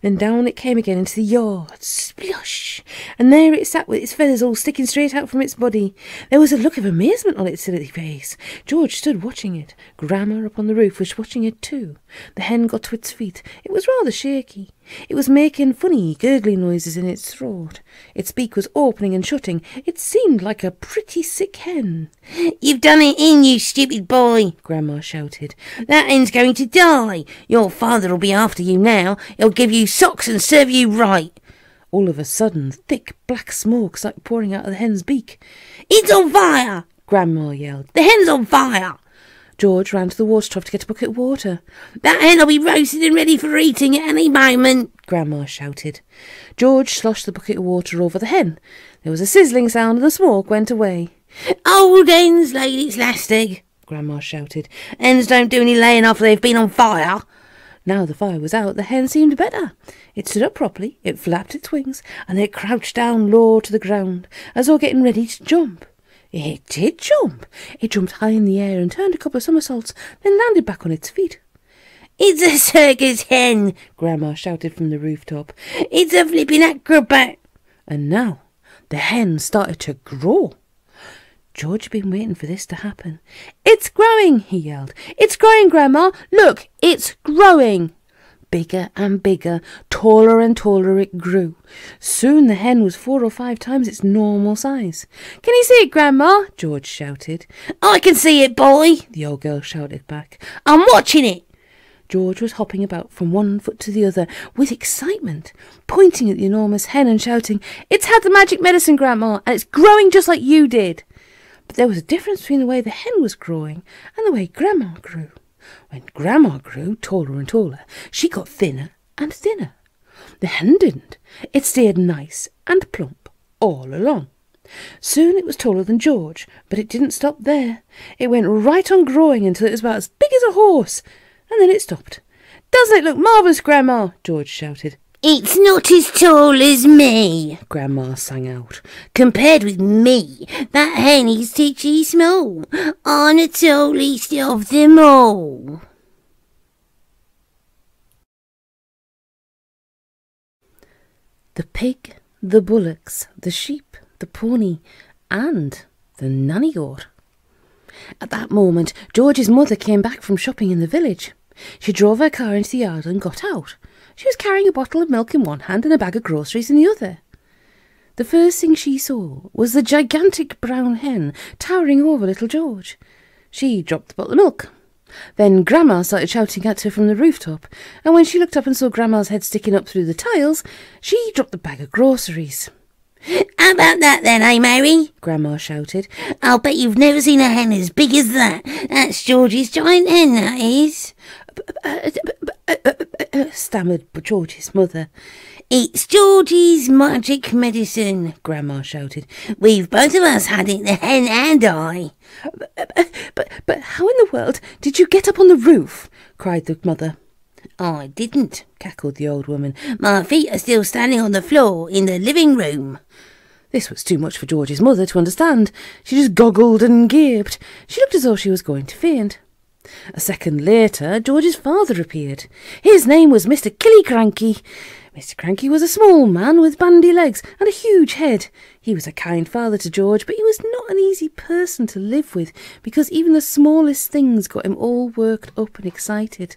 Then down it came again into the yard. Splosh! And there it sat with its feathers all sticking straight out from its body. There was a look of amazement on its silly face. George stood watching it. Grandma up on the roof was watching it too. The hen got to its feet. It was rather shaky. It was making funny gurgling noises in its throat. Its beak was opening and shutting. It seemed like a pretty sick hen. "You've done it in, you stupid boy," Grandma shouted. "That hen's going to die. Your father'll be after you now. He'll give you socks and serve you right." All of a sudden, thick black smoke started pouring out of the hen's beak. "It's on fire!" Grandma yelled. "The hen's on fire!" George ran to the water trough to get a bucket of water. "That hen'll be roasted and ready for eating at any moment," Grandma shouted. George sloshed the bucket of water over the hen. There was a sizzling sound and the smoke went away. "Old hen's laid its last egg," Grandma shouted. "Hens don't do any laying after they've been on fire." Now the fire was out, the hen seemed better. It stood up properly, it flapped its wings, and it crouched down low to the ground, as though getting ready to jump. It did jump. It jumped high in the air and turned a couple of somersaults, then landed back on its feet. "It's a circus hen," Grandma shouted from the rooftop. "It's a flipping acrobat." And now the hen started to grow. George had been waiting for this to happen. "It's growing," he yelled. "It's growing, Grandma. Look, it's growing." Bigger and bigger, taller and taller it grew. Soon the hen was 4 or 5 times its normal size. "Can you see it, Grandma?" George shouted. "I can see it, boy," the old girl shouted back. "I'm watching it." George was hopping about from one foot to the other with excitement, pointing at the enormous hen and shouting, "It's had the magic medicine, Grandma, and it's growing just like you did." But there was a difference between the way the hen was growing and the way Grandma grew. When Grandma grew taller and taller, she got thinner and thinner. The hen didn't. It stayed nice and plump all along. Soon it was taller than George, but it didn't stop there. It went right on growing until it was about as big as a horse, and then it stopped. "Doesn't it look marvellous, Grandma?" George shouted. "It's not as tall as me," Grandma sang out. "Compared with me, that hen is titchy small. I'm the tallest of them all." The pig, the bullocks, the sheep, the pony, and the nanny goat. At that moment, George's mother came back from shopping in the village. She drove her car into the yard and got out. She was carrying a bottle of milk in one hand and a bag of groceries in the other. The first thing she saw was the gigantic brown hen towering over little George. She dropped the bottle of milk. Then Grandma started shouting at her from the rooftop, and when she looked up and saw Grandma's head sticking up through the tiles, she dropped the bag of groceries. "How about that then, eh, Mary?" Grandma shouted. "I'll bet you've never seen a hen as big as that. That's George's giant hen, that is." Stammered George's mother. "It's George's magic medicine," Grandma shouted. "We've both of us had it, the hen and I." But how in the world did you get up on the roof?" cried the mother. "I didn't," cackled the old woman. "My feet are still standing on the floor in the living room." This was too much for George's mother to understand. She just goggled and gaped. She looked as though she was going to faint. A second later, George's father appeared. His name was Mr. Kranky. Mr. Kranky was a small man with bandy legs and a huge head. He was a kind father to George, but he was not an easy person to live with, because even the smallest things got him all worked up and excited.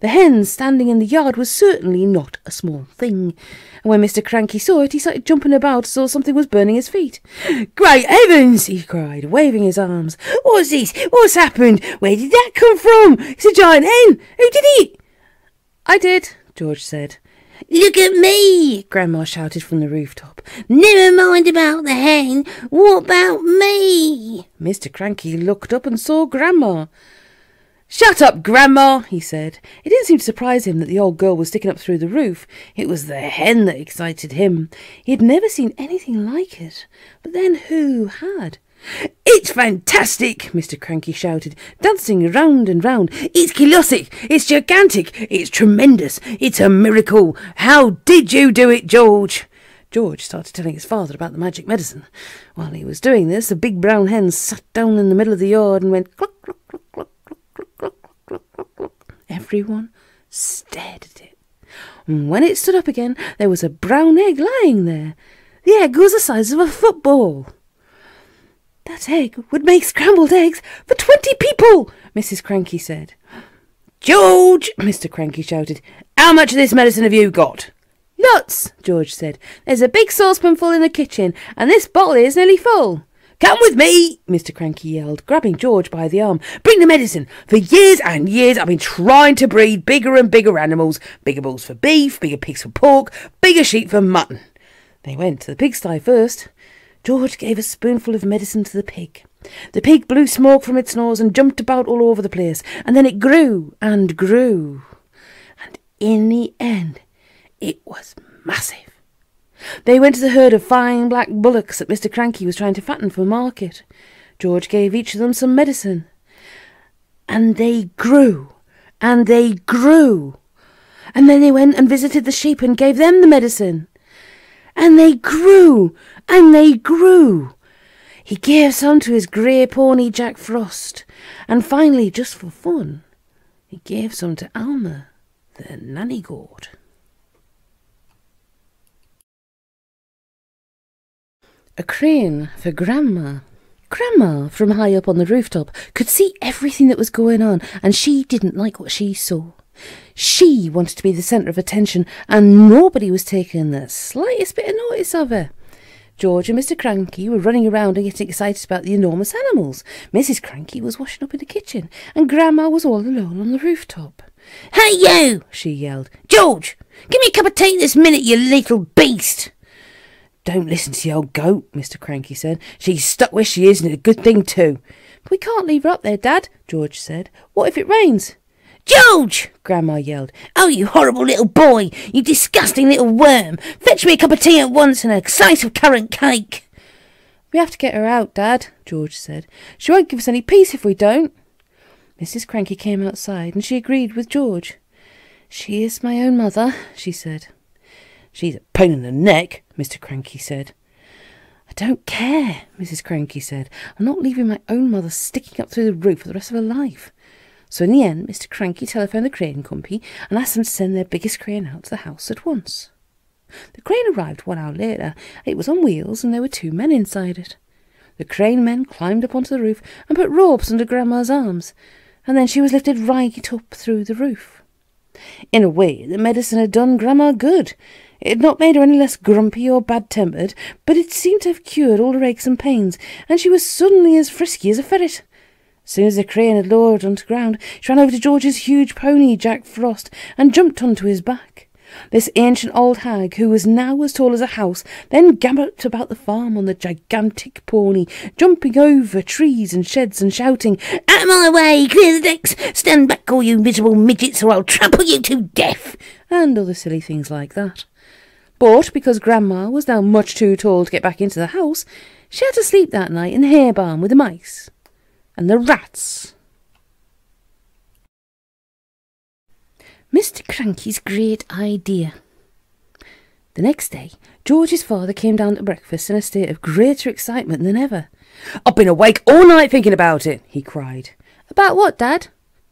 The hen standing in the yard was certainly not a small thing, and when Mr. Kranky saw it, he started jumping about as though something was burning his feet. "Great heavens!" he cried, waving his arms. "What's this? What's happened? Where did that come from? It's a giant hen! Who did it?" "I did," George said. "Look at me!" Grandma shouted from the rooftop. "Never mind about the hen. What about me?" Mr. Kranky looked up and saw Grandma. "Shut up, Grandma," he said. It didn't seem to surprise him that the old girl was sticking up through the roof. It was the hen that excited him. He had never seen anything like it. But then who had? "It's fantastic!" Mr. Kranky shouted, dancing round and round. "It's colossal! It's gigantic! It's tremendous! It's a miracle! How did you do it, George?" George started telling his father about the magic medicine. While he was doing this, a big brown hen sat down in the middle of the yard and went cluck, cluck, cluck, cluck, cluck, cluck, cluck, cluck, cluck. Everyone stared at it. And when it stood up again, there was a brown egg lying there. The egg was the size of a football. "That egg would make scrambled eggs for 20 people, Mrs. Kranky said. "George," Mr. Kranky shouted, "how much of this medicine have you got?" "Lots," George said. "There's a big saucepan full in the kitchen, and this bottle is nearly full." "Come with me," Mr. Kranky yelled, grabbing George by the arm. "Bring the medicine. For years and years I've been trying to breed bigger and bigger animals, bigger bulls for beef, bigger pigs for pork, bigger sheep for mutton." They went to the pigsty first. George gave a spoonful of medicine to the pig. The pig blew smoke from its nose and jumped about all over the place, and then it grew and grew. And in the end, it was massive. They went to the herd of fine black bullocks that Mr. Kranky was trying to fatten for market. George gave each of them some medicine. And they grew, and they grew. And then they went and visited the sheep and gave them the medicine. And they grew, and they grew. He gave some to his grey pony Jack Frost, and finally, just for fun, he gave some to Alma, the nanny gourd. A crane for Grandma. Grandma, from high up on the rooftop, could see everything that was going on, and she didn't like what she saw. She wanted to be the centre of attention, and nobody was taking the slightest bit of notice of her. George and Mr. Kranky were running around and getting excited about the enormous animals. Mrs. Kranky was washing up in the kitchen, and Grandma was all alone on the rooftop. "Hey you!" she yelled. "George, give me a cup of tea this minute, you little beast!" "Don't listen to the old goat," Mr. Kranky said. "She's stuck where she is, and it's a good thing too." "But we can't leave her up there, Dad," George said. "What if it rains?" "George!" Grandma yelled. "Oh, you horrible little boy! You disgusting little worm! Fetch me a cup of tea at once and a slice of currant cake!" "We have to get her out, Dad," George said. "She won't give us any peace if we don't." Mrs. Kranky came outside and she agreed with George. "She is my own mother," she said. "She's a pain in the neck," Mr. Kranky said. "I don't care," Mrs. Kranky said. "I'm not leaving my own mother sticking up through the roof for the rest of her life." So in the end, Mr. Kranky telephoned the crane company and asked them to send their biggest crane out to the house at once. The crane arrived 1 hour later. It was on wheels and there were 2 men inside it. The crane men climbed up onto the roof and put ropes under Grandma's arms, and then she was lifted right up through the roof. In a way, the medicine had done Grandma good. It had not made her any less grumpy or bad-tempered, but it seemed to have cured all her aches and pains, and she was suddenly as frisky as a ferret. As soon as the crane had lowered onto ground, she ran over to George's huge pony, Jack Frost, and jumped onto his back. This ancient old hag, who was now as tall as a house, then galloped about the farm on the gigantic pony, jumping over trees and sheds and shouting, "Out of my way! Clear the decks! Stand back, all you miserable midgets, or I'll trample you to death!" and other silly things like that. But because Grandma was now much too tall to get back into the house, she had to sleep that night in the hare barn with the mice and the rats. Mr. Cranky's great idea. The next day, George's father came down to breakfast in a state of greater excitement than ever. "I've been awake all night thinking about it," he cried. "About what, Dad?"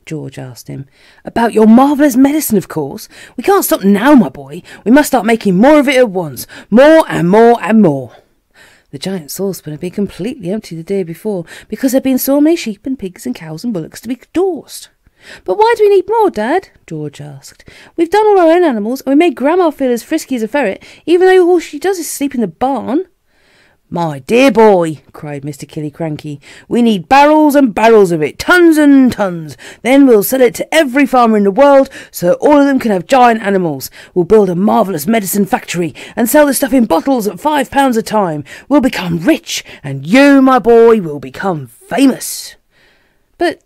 George asked him. "About your marvellous medicine, of course. We can't stop now, my boy. We must start making more of it at once. More and more and more." The giant saucepan had been completely empty the day before because there had been so many sheep and pigs and cows and bullocks to be dosed. "But why do we need more, Dad?" George asked. "We've done all our own animals and we made Grandma feel as frisky as a ferret, even though all she does is sleep in the barn." "My dear boy," cried Mr. Killy Cranky, "we need barrels and barrels of it, tons and tons. Then we'll sell it to every farmer in the world so all of them can have giant animals. We'll build a marvellous medicine factory and sell the stuff in bottles at £5 a time. We'll become rich and you, my boy, will become famous." "But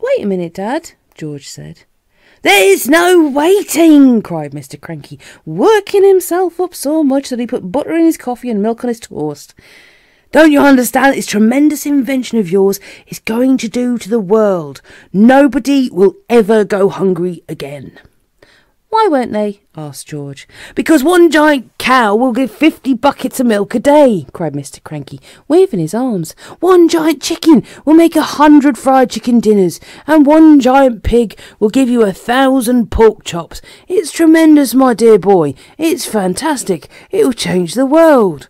wait a minute, Dad," George said. "There's no waiting," cried Mr. Cranky, working himself up so much that he put butter in his coffee and milk on his toast. "Don't you understand? This tremendous invention of yours is going to do to the world. Nobody will ever go hungry again." "Why won't they?" asked George. "Because one giant cow will give 50 buckets of milk a day," cried Mr. Cranky, waving his arms. "One giant chicken will make 100 fried chicken dinners, and one giant pig will give you 1,000 pork chops. It's tremendous, my dear boy. It's fantastic. It'll change the world."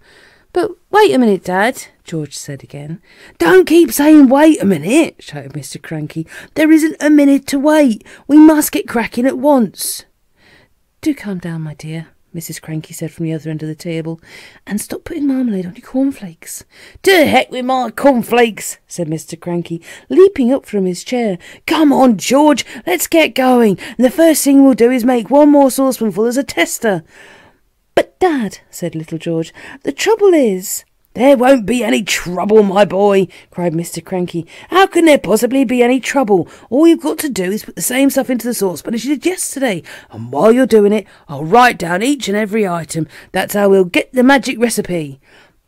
"But wait a minute, Dad," George said again. "Don't keep saying wait a minute," shouted Mr. Cranky. "There isn't a minute to wait. We must get cracking at once." "Do calm down, my dear," Mrs. Cranky said from the other end of the table, "and stop putting marmalade on your cornflakes." "To heck with my cornflakes," said Mr. Cranky, leaping up from his chair. "Come on, George, let's get going. And the first thing we'll do is make one more saucepanful as a tester." "But, Dad," said little George, "the trouble is—" "There won't be any trouble, my boy," cried Mr. Cranky. "How can there possibly be any trouble? All you've got to do is put the same stuff into the saucepan as you did yesterday, and while you're doing it, I'll write down each and every item. That's how we'll get the magic recipe."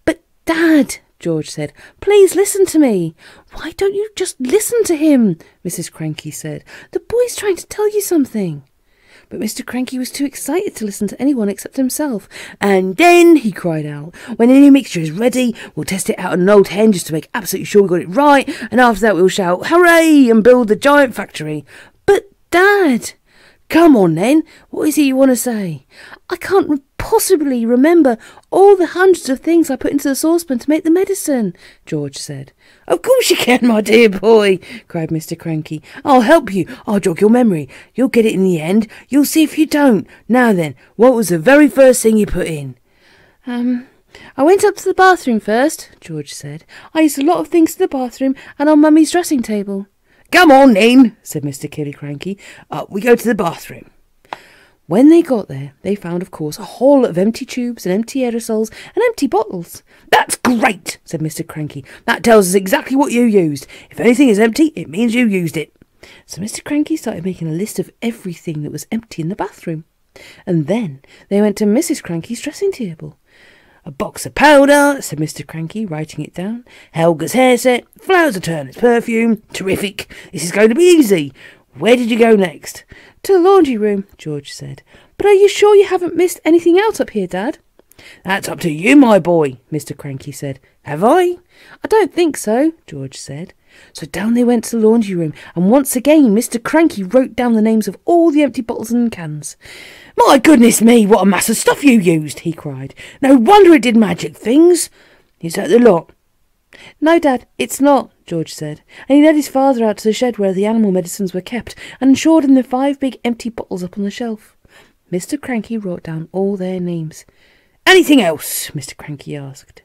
"But, Dad," George said, "please listen to me." "Why don't you just listen to him?" Mrs. Cranky said. "The boy's trying to tell you something." But Mr. Cranky was too excited to listen to anyone except himself. "And then," he cried out, "when any mixture is ready, we'll test it out on an old hen just to make absolutely sure we got it right, and after that we'll shout, 'Hooray!' and build the giant factory." "But, Dad—" "Come on, then. What is it you want to say?" "I can't possibly remember all the hundreds of things I put into the saucepan to make the medicine," George said. "Of course you can, my dear boy," cried Mr. Cranky. "I'll help you. I'll jog your memory. You'll get it in the end. You'll see if you don't. Now then, what was the very first thing you put in?" "I went up to the bathroom first," George said. "I used a lot of things to the bathroom and on Mummy's dressing table." "Come on, then," said Mr. Killy Cranky. "Up we go to the bathroom." When they got there, they found, of course, a whole lot of empty tubes and empty aerosols and empty bottles. "That's great," said Mr. Cranky. "That tells us exactly what you used. If anything is empty, it means you used it." So Mr. Cranky started making a list of everything that was empty in the bathroom. And then they went to Mrs. Cranky's dressing table. "A box of powder," said Mr. Cranky, writing it down. "Helga's hair set, flowers of turnips perfume. Terrific. This is going to be easy. Where did you go next?" "To the laundry room," George said. "But are you sure you haven't missed anything else up here, Dad?" "That's up to you, my boy," Mr. Cranky said. "Have I?" "I don't think so," George said. So down they went to the laundry room, and once again Mr. Cranky wrote down the names of all the empty bottles and cans. "My goodness me, what a mass of stuff you used!" he cried. "No wonder it did magic things. Is that the lot?" "No, Dad, it's not," George said, and he led his father out to the shed where the animal medicines were kept and showed him the 5 big empty bottles up on the shelf. Mr. Cranky wrote down all their names. "Anything else?" Mr. Cranky asked.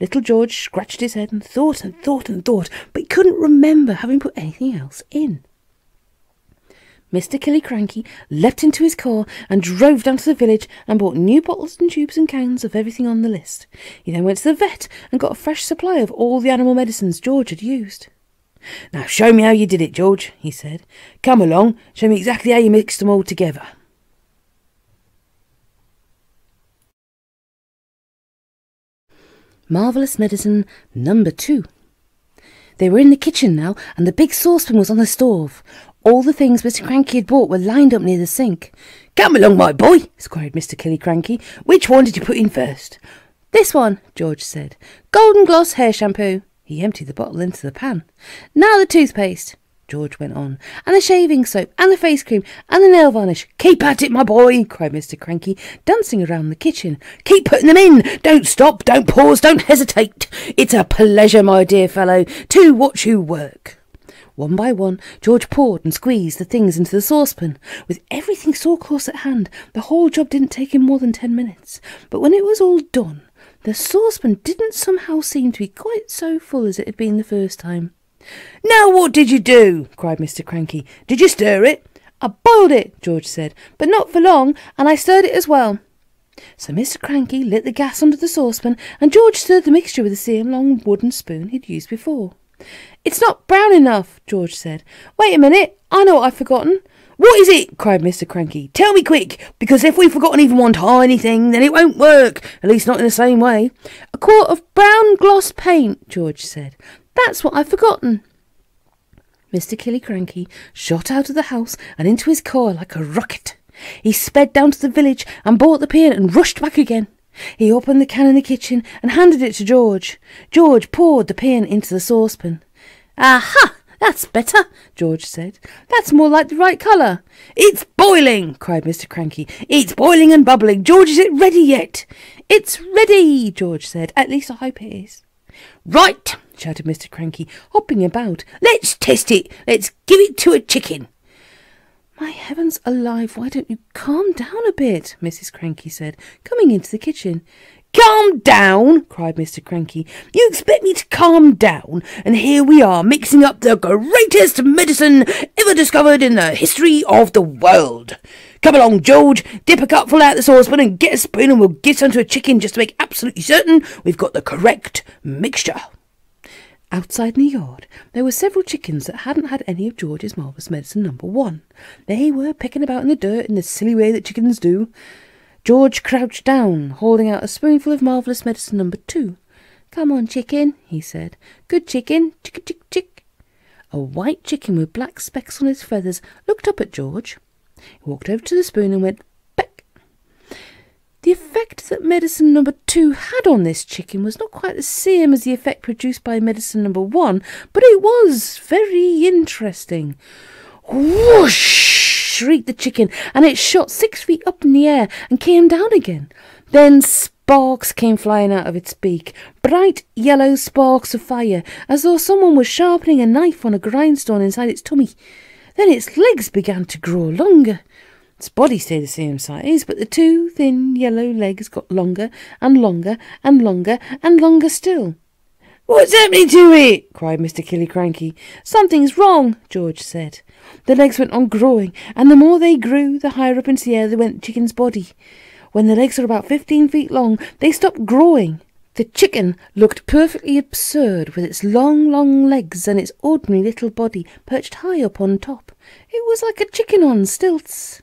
Little George scratched his head and thought and thought and thought, but he couldn't remember having put anything else in. Mr. Killy Cranky leapt into his car and drove down to the village and bought new bottles and tubes and cans of everything on the list. He then went to the vet and got a fresh supply of all the animal medicines George had used. "Now show me how you did it, George," he said. "Come along, show me exactly how you mixed them all together." Marvellous Medicine number 2. They were in the kitchen now, and the big saucepan was on the stove. All the things Mr. Cranky had bought were lined up near the sink. "Come along, my boy," squirmed Mr. Killy Cranky. "Which one did you put in first?" "This one," George said. "Golden Gloss hair shampoo." He emptied the bottle into the pan. "Now the toothpaste," George went on, "and the shaving soap, and the face cream, and the nail varnish." "Keep at it, my boy," cried Mr. Cranky, dancing around the kitchen. "Keep putting them in. Don't stop, don't pause, don't hesitate. It's a pleasure, my dear fellow, to watch you work." One by one, George poured and squeezed the things into the saucepan. With everything so close at hand, the whole job didn't take him more than 10 minutes. But when it was all done, The saucepan didn't somehow seem to be quite so full as it had been the first time. "Now what did you do?" cried Mr. Kranky. "Did you stir it?" "I boiled it," George said, "but not for long, and I stirred it as well." So Mr. Kranky lit the gas under the saucepan, and George stirred the mixture with the same long wooden spoon he'd used before. "It's not brown enough," George said. "Wait a minute, I know what I've forgotten." "What is it?" cried Mr. Kranky. "Tell me quick, because if we've forgotten even one tiny thing, then it won't work, at least not in the same way." "A quart of brown gloss paint," George said. "That's what I've forgotten." Mr. Killy Kranky shot out of the house and into his car like a rocket. He sped down to the village and bought the paint and rushed back again. He opened the can in the kitchen and handed it to George. George poured the paint into the saucepan. "Aha! That's better," George said. "That's more like the right colour." "It's boiling," cried Mr. Kranky. "It's boiling and bubbling. George, is it ready yet?" "It's ready," George said. "At least I hope it is." "Right," shouted Mr. Kranky, hopping about. "Let's test it. Let's give it to a chicken." "My heavens alive, why don't you calm down a bit?" Mrs. Kranky said, coming into the kitchen. "Calm down!" cried Mr. Kranky. "You expect me to calm down? And here we are mixing up the greatest medicine ever discovered in the history of the world. Come along, George, dip a cupful out of the saucepan and get a spoon and we'll get onto a chicken just to make absolutely certain we've got the correct mixture." Outside in the yard, there were several chickens that hadn't had any of George's Marvellous Medicine No. 1. They were picking about in the dirt in the silly way that chickens do. George crouched down, holding out a spoonful of Marvellous Medicine No. 2. "Come on, chicken," he said. "Good chicken. Chick, chick, chick." A white chicken with black specks on his feathers looked up at George. He walked over to the spoon and went peck. The effect that medicine No. 2 had on this chicken was not quite the same as the effect produced by medicine No. 1, but it was very interesting. "Whoosh!" shrieked the chicken, and it shot 6 feet up in the air and came down again. Then sparks came flying out of its beak, bright yellow sparks of fire, as though someone was sharpening a knife on a grindstone inside its tummy. Then its legs began to grow longer. Its body stayed the same size, but the two thin yellow legs got longer and longer and longer and longer still. "What's happening to it?" cried Mr. Killy Kranky. "Something's wrong," George said. The legs went on growing, and the more they grew, the higher up into the air they went the chicken's body. When the legs were about 15 feet long, they stopped growing. The chicken looked perfectly absurd with its long, long legs and its ordinary little body perched high up on top. It was like a chicken on stilts.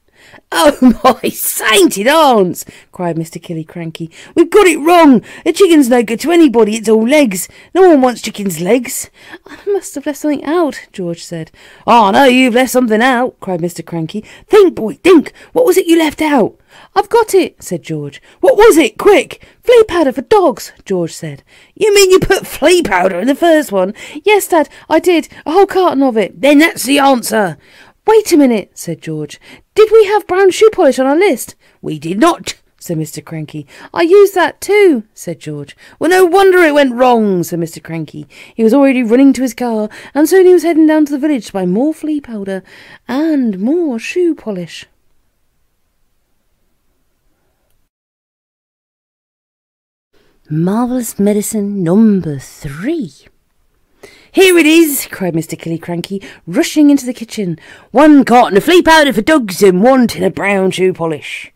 "Oh, my sainted aunts!" cried Mr. Killy Kranky. "We've got it wrong. A chicken's no good to anybody. It's all legs. No one wants chicken's legs." "I must have left something out," George said. "Oh, no, you've left something out," cried Mr. Kranky. "Think, boy, think. What was it you left out?" "I've got it," said George. "What was it? Quick!" "Flea powder for dogs," George said. "You mean you put flea powder in the first one?" "Yes, Dad, I did. A whole carton of it." "Then that's the answer." "Wait a minute," said George. "Did we have brown shoe polish on our list?" "We did not," said Mr. Kranky. "I used that too," said George. "Well, no wonder it went wrong," said Mr. Kranky. He was already running to his car, and soon he was heading down to the village to buy more flea powder and more shoe polish. Marvellous Medicine No. 3. "Here it is!" cried Mr. Killy Kranky, rushing into the kitchen. "One carton of flea powder for dogs and one tin of brown shoe polish."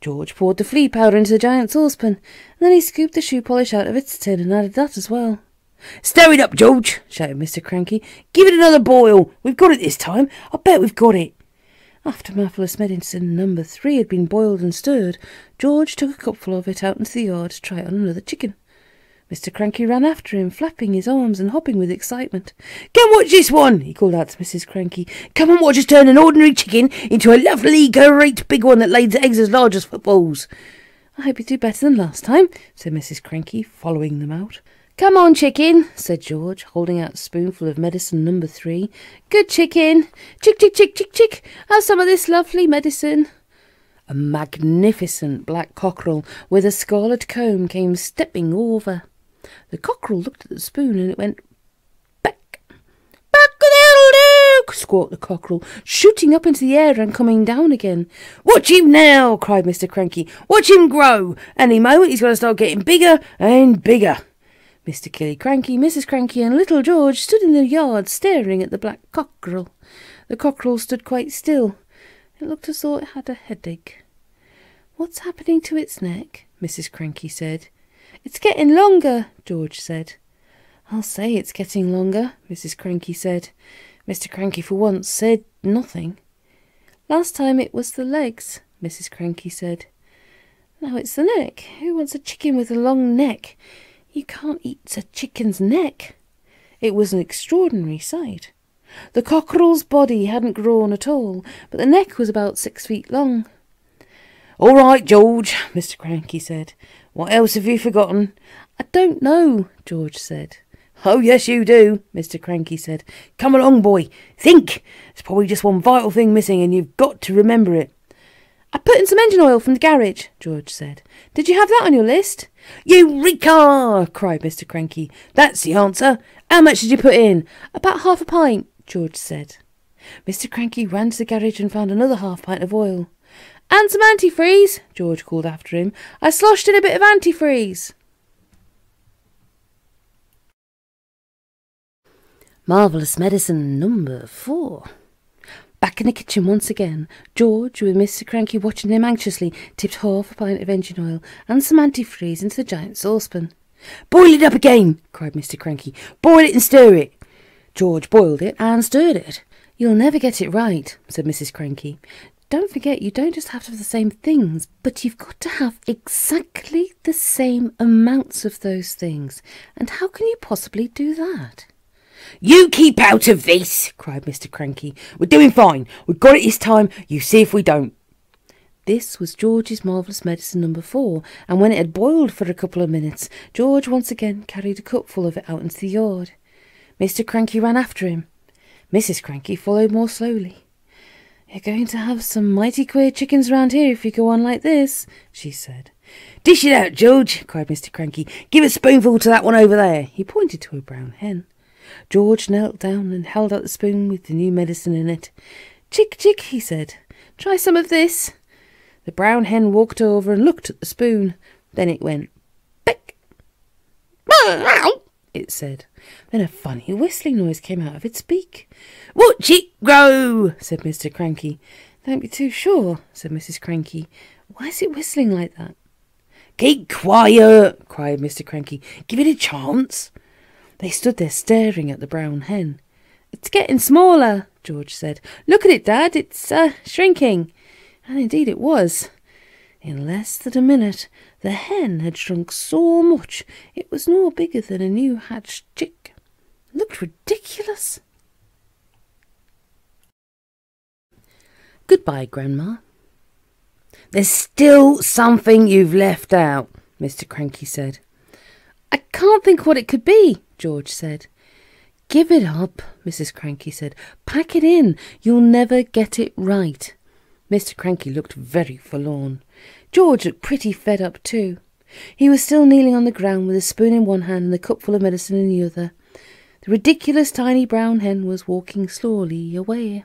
George poured the flea powder into the giant saucepan, and then he scooped the shoe polish out of its tin and added that as well. "Stir it up, George!" shouted Mr. Kranky. "Give it another boil. We've got it this time. I bet we've got it." After Marvellous Medicine No. 3 had been boiled and stirred, George took a cupful of it out into the yard to try it on another chicken. Mr. Kranky ran after him, flapping his arms and hopping with excitement. "Come watch this one," he called out to Mrs. Kranky. "Come and watch us turn an ordinary chicken into a lovely, great big one that lays eggs as large as footballs." "I hope you do better than last time," said Mrs. Kranky, following them out. "Come on, chicken," said George, holding out a spoonful of medicine No. 3. "Good chicken. Chick, chick, chick, chick, chick. Have some of this lovely medicine." A magnificent black cockerel with a scarlet comb came stepping over. The cockerel looked at the spoon and it went, "Back, back, that'll do, Look!" squawked the cockerel, shooting up into the air and coming down again. "Watch him now!" cried Mr. Kranky. "Watch him grow! Any moment he's going to start getting bigger and bigger!" Mr. Killy Kranky, Mrs. Kranky, and little George stood in the yard staring at the black cockerel. The cockerel stood quite still. It looked as though it had a headache. "What's happening to its neck?" Mrs. Kranky said. "It's getting longer," George said. "I'll say it's getting longer," Mrs. Kranky said. Mr. Kranky, for once, said nothing. "Last time it was the legs," Mrs. Kranky said. "Now it's the neck. Who wants a chicken with a long neck? You can't eat a chicken's neck." It was an extraordinary sight. The cockerel's body hadn't grown at all, but the neck was about 6 feet long. "All right, George," Mr. Kranky said. "What else have you forgotten?" "I don't know," George said. "Oh, yes, you do," Mr. Kranky said. "Come along, boy. Think. There's probably just one vital thing missing and you've got to remember it." "I put in some engine oil from the garage," George said. "Did you have that on your list?" "Eureka!" cried Mr. Kranky. "That's the answer. How much did you put in?" "About half a pint," George said. Mr. Kranky ran to the garage and found another half pint of oil. "And some antifreeze," George called after him. "I sloshed in a bit of antifreeze." Marvellous Medicine number 4. Back in the kitchen once again, George, with Mr. Kranky watching him anxiously, tipped half a pint of engine oil and some antifreeze into the giant saucepan. "Boil it up again," cried Mr. Kranky. "Boil it and stir it." George boiled it and stirred it. "You'll never get it right," said Mrs. Kranky. "Don't forget, you don't just have to have the same things, but you've got to have exactly the same amounts of those things. And how can you possibly do that?" "You keep out of this!" cried Mr. Kranky. "We're doing fine. We've got it this time. You see if we don't." This was George's Marvellous Medicine number 4, and when it had boiled for a couple of minutes, George once again carried a cupful of it out into the yard. Mr. Kranky ran after him. Mrs. Kranky followed more slowly. "You're going to have some mighty queer chickens round here if you go on like this," she said. "Dish it out, George!" cried Mr. Kranky. "Give a spoonful to that one over there." He pointed to a brown hen. George knelt down and held out the spoon with the new medicine in it. "Chick, chick," he said. "Try some of this." The brown hen walked over and looked at the spoon. Then it went peck. "Meow," it said. Then a funny whistling noise came out of its beak. "Watch it grow," said Mr. Kranky. "Don't be too sure," said Mrs. Kranky. "Why is it whistling like that?" "Keep quiet," cried Mr. Kranky. "Give it a chance." They stood there staring at the brown hen. "It's getting smaller," George said. "Look at it, Dad. It's shrinking." And indeed it was. In less than a minute, the hen had shrunk so much it was no bigger than a new hatched chick. It looked ridiculous. "Goodbye, Grandma." "There's still something you've left out," Mr. Kranky said. "I can't think what it could be," George said. "Give it up," Mrs. Kranky said. "Pack it in. You'll never get it right." Mr. Kranky looked very forlorn. George looked pretty fed up too. He was still kneeling on the ground with a spoon in one hand and a cupful of medicine in the other. The ridiculous tiny brown hen was walking slowly away.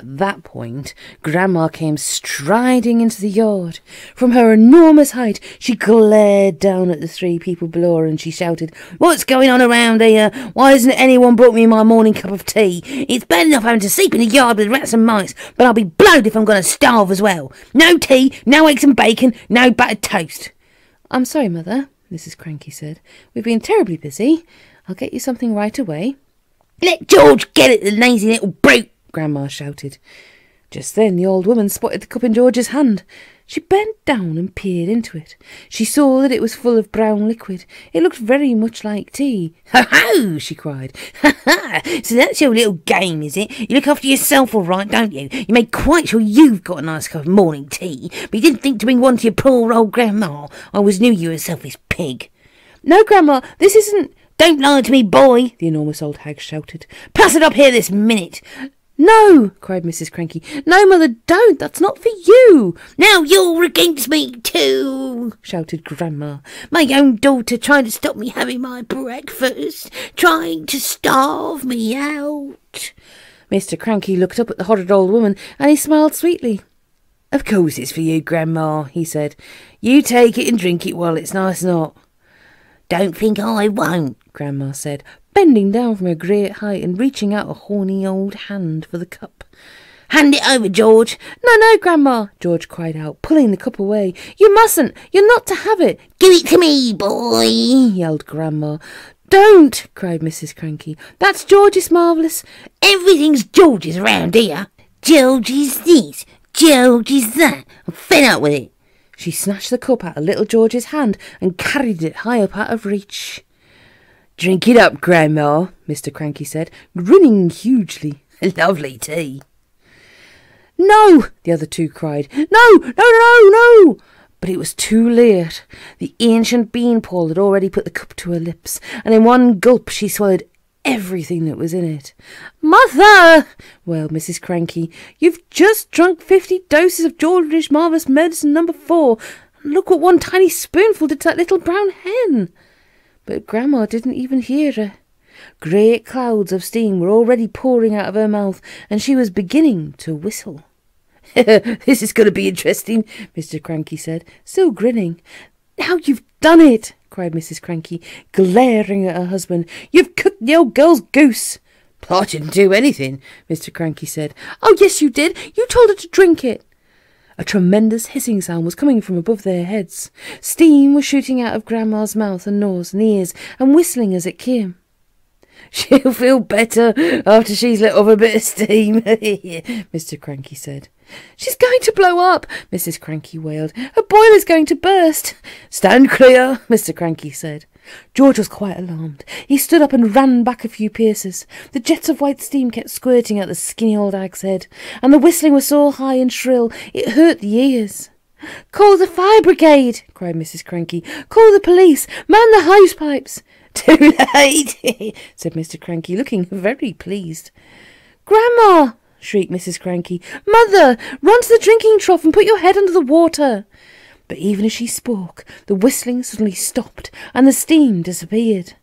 At that point, Grandma came striding into the yard. From her enormous height, she glared down at the three people below her and she shouted, "What's going on around here? Why hasn't anyone brought me my morning cup of tea? It's bad enough having to sleep in the yard with rats and mice, but I'll be blowed if I'm going to starve as well. No tea, no eggs and bacon, no buttered toast." "I'm sorry, Mother," Mrs. Kranky said. "We've been terribly busy. I'll get you something right away." "Let George get it, the lazy little brute," Grandma shouted. Just then the old woman spotted the cup in George's hand. She bent down and peered into it. She saw that it was full of brown liquid. It looked very much like tea. "Ho ho!" she cried. "Ha ha! So that's your little game, is it? You look after yourself all right, don't you? You made quite sure you've got a nice cup of morning tea, but you didn't think to bring one to your poor old grandma. I always knew you were a selfish pig." "No, Grandma, this isn't—" "Don't lie to me, boy!" the enormous old hag shouted. "Pass it up here this minute!" "No!" cried Mrs. Kranky. "No, Mother, don't! That's not for you!" "Now you're against me too!" shouted Grandma. "My own daughter trying to stop me having my breakfast, trying to starve me out!" Mr. Kranky looked up at the horrid old woman, and he smiled sweetly. "Of course it's for you, Grandma," he said. "You take it and drink it while it's nice and hot." "Don't think I won't," Grandma said, bending down from her great height and reaching out a horny old hand for the cup. "Hand it over, George." "No, no, Grandma," George cried out, pulling the cup away. "You mustn't. You're not to have it." "Give it to me, boy," yelled Grandma. "Don't," cried Mrs. Kranky. "That's George's Marvellous." "Everything's George's around here. George's this, George's that. I'm fed up with it." She snatched the cup out of little George's hand and carried it high up out of reach. "Drink it up, Grandma," Mr. Kranky said, grinning hugely. "Lovely tea." "No!" the other two cried. "No! No! No! No!" But it was too late. The ancient beanpole had already put the cup to her lips, and in one gulp she swallowed everything that was in it. "Mother!" wailed Mrs. Kranky. "You've just drunk 50 doses of George's Marvellous Medicine No. 4, and look what one tiny spoonful did to that little brown hen." But Grandma didn't even hear her. Great clouds of steam were already pouring out of her mouth, and she was beginning to whistle. "This is going to be interesting," Mr. Kranky said, still grinning. "Now you've done it," cried Mrs. Kranky, glaring at her husband. "You've cooked the old girl's goose." "But I didn't do anything," Mr. Kranky said. "Oh, yes, you did. You told her to drink it." A tremendous hissing sound was coming from above their heads. Steam was shooting out of Grandma's mouth and nose and ears and whistling as it came. "She'll feel better after she's let off a bit of steam," Mr. Kranky said. "She's going to blow up," Mrs. Kranky wailed. "Her boiler's going to burst." "Stand clear," Mr. Kranky said. George was quite alarmed. He stood up and ran back a few paces. The jets of white steam kept squirting at the skinny old ag's head, and the whistling was so high and shrill it hurt the ears. "Call the fire brigade!" cried Mrs. Kranky. "Call the police! Man the hosepipes!" "Too late," said Mr. Kranky, looking very pleased. "Grandma!" shrieked Mrs. Kranky. "Mother! Run to the drinking trough and put your head under the water!" But even as she spoke, the whistling suddenly stopped and the steam disappeared.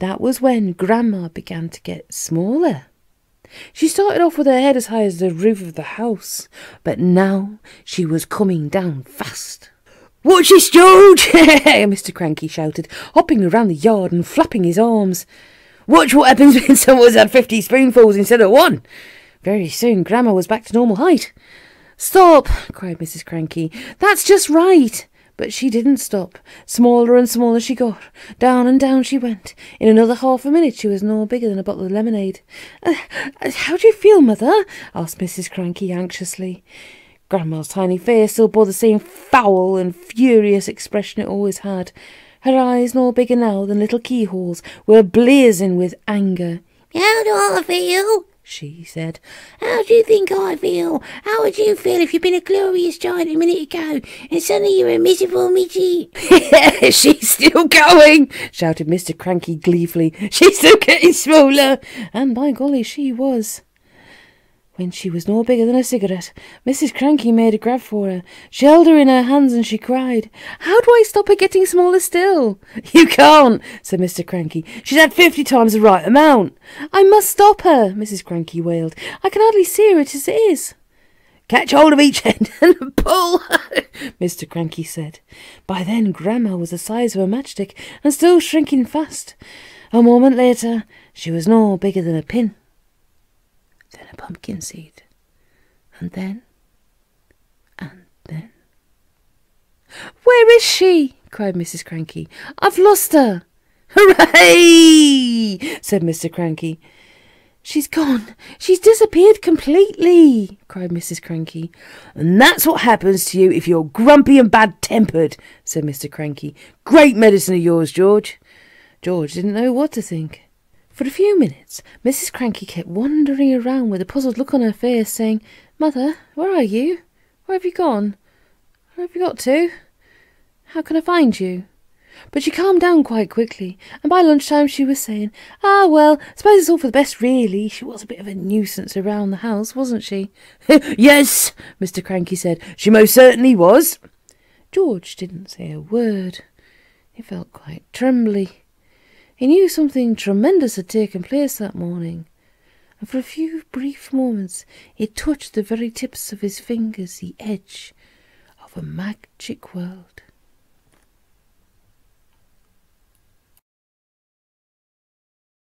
That was when Grandma began to get smaller. She started off with her head as high as the roof of the house, but now she was coming down fast. "Watch this, George!" Mr. Kranky shouted, hopping around the yard and flapping his arms. "Watch what happens when someone's had 50 spoonfuls instead of one!" Very soon Grandma was back to normal height. "Stop!" cried Mrs. Kranky. "That's just right!" But she didn't stop. Smaller and smaller she got. Down and down she went. In another half a minute she was no bigger than a bottle of lemonade. "How do you feel, Mother?" asked Mrs. Kranky anxiously. Grandma's tiny face still bore the same foul and furious expression it always had. Her eyes, no bigger now than little keyholes, were blazing with anger. "How do I feel?" she said. "How do you think I feel? How would you feel if you'd been a glorious giant a minute ago and suddenly you're a miserable midgie?" "She's still going," shouted Mr. Kranky gleefully. "She's still getting smaller." And by golly, she was. When she was no bigger than a cigarette, Mrs. Kranky made a grab for her. She held her in her hands and she cried, "How do I stop her getting smaller still?" "You can't," said Mr. Kranky. "She's had 50 times the right amount." "I must stop her," Mrs. Kranky wailed. "I can hardly see her as it is." "Catch hold of each end and pull," Mr. Kranky said. By then Grandma was the size of a matchstick and still shrinking fast. A moment later she was no bigger than a pin. Then a pumpkin seed, and then. "Where is she?" cried Mrs. Kranky. "I've lost her." "Hooray!" said Mr. Kranky. "She's gone. She's disappeared completely," cried Mrs. Kranky. "And that's what happens to you if you're grumpy and bad-tempered," said Mr. Kranky. "Great medicine of yours, George." George didn't know what to think. For a few minutes, Mrs. Kranky kept wandering around with a puzzled look on her face, saying, "Mother, where are you? Where have you gone? Where have you got to? How can I find you?" But she calmed down quite quickly, and by lunchtime she was saying, "Ah, well, I suppose it's all for the best, really." She was a bit of a nuisance around the house, wasn't she? "Yes," Mr. Kranky said, "she most certainly was." George didn't say a word. He felt quite trembly. He knew something tremendous had taken place that morning. and for a few brief moments it touched the very tips of his fingers the edge of a magic world.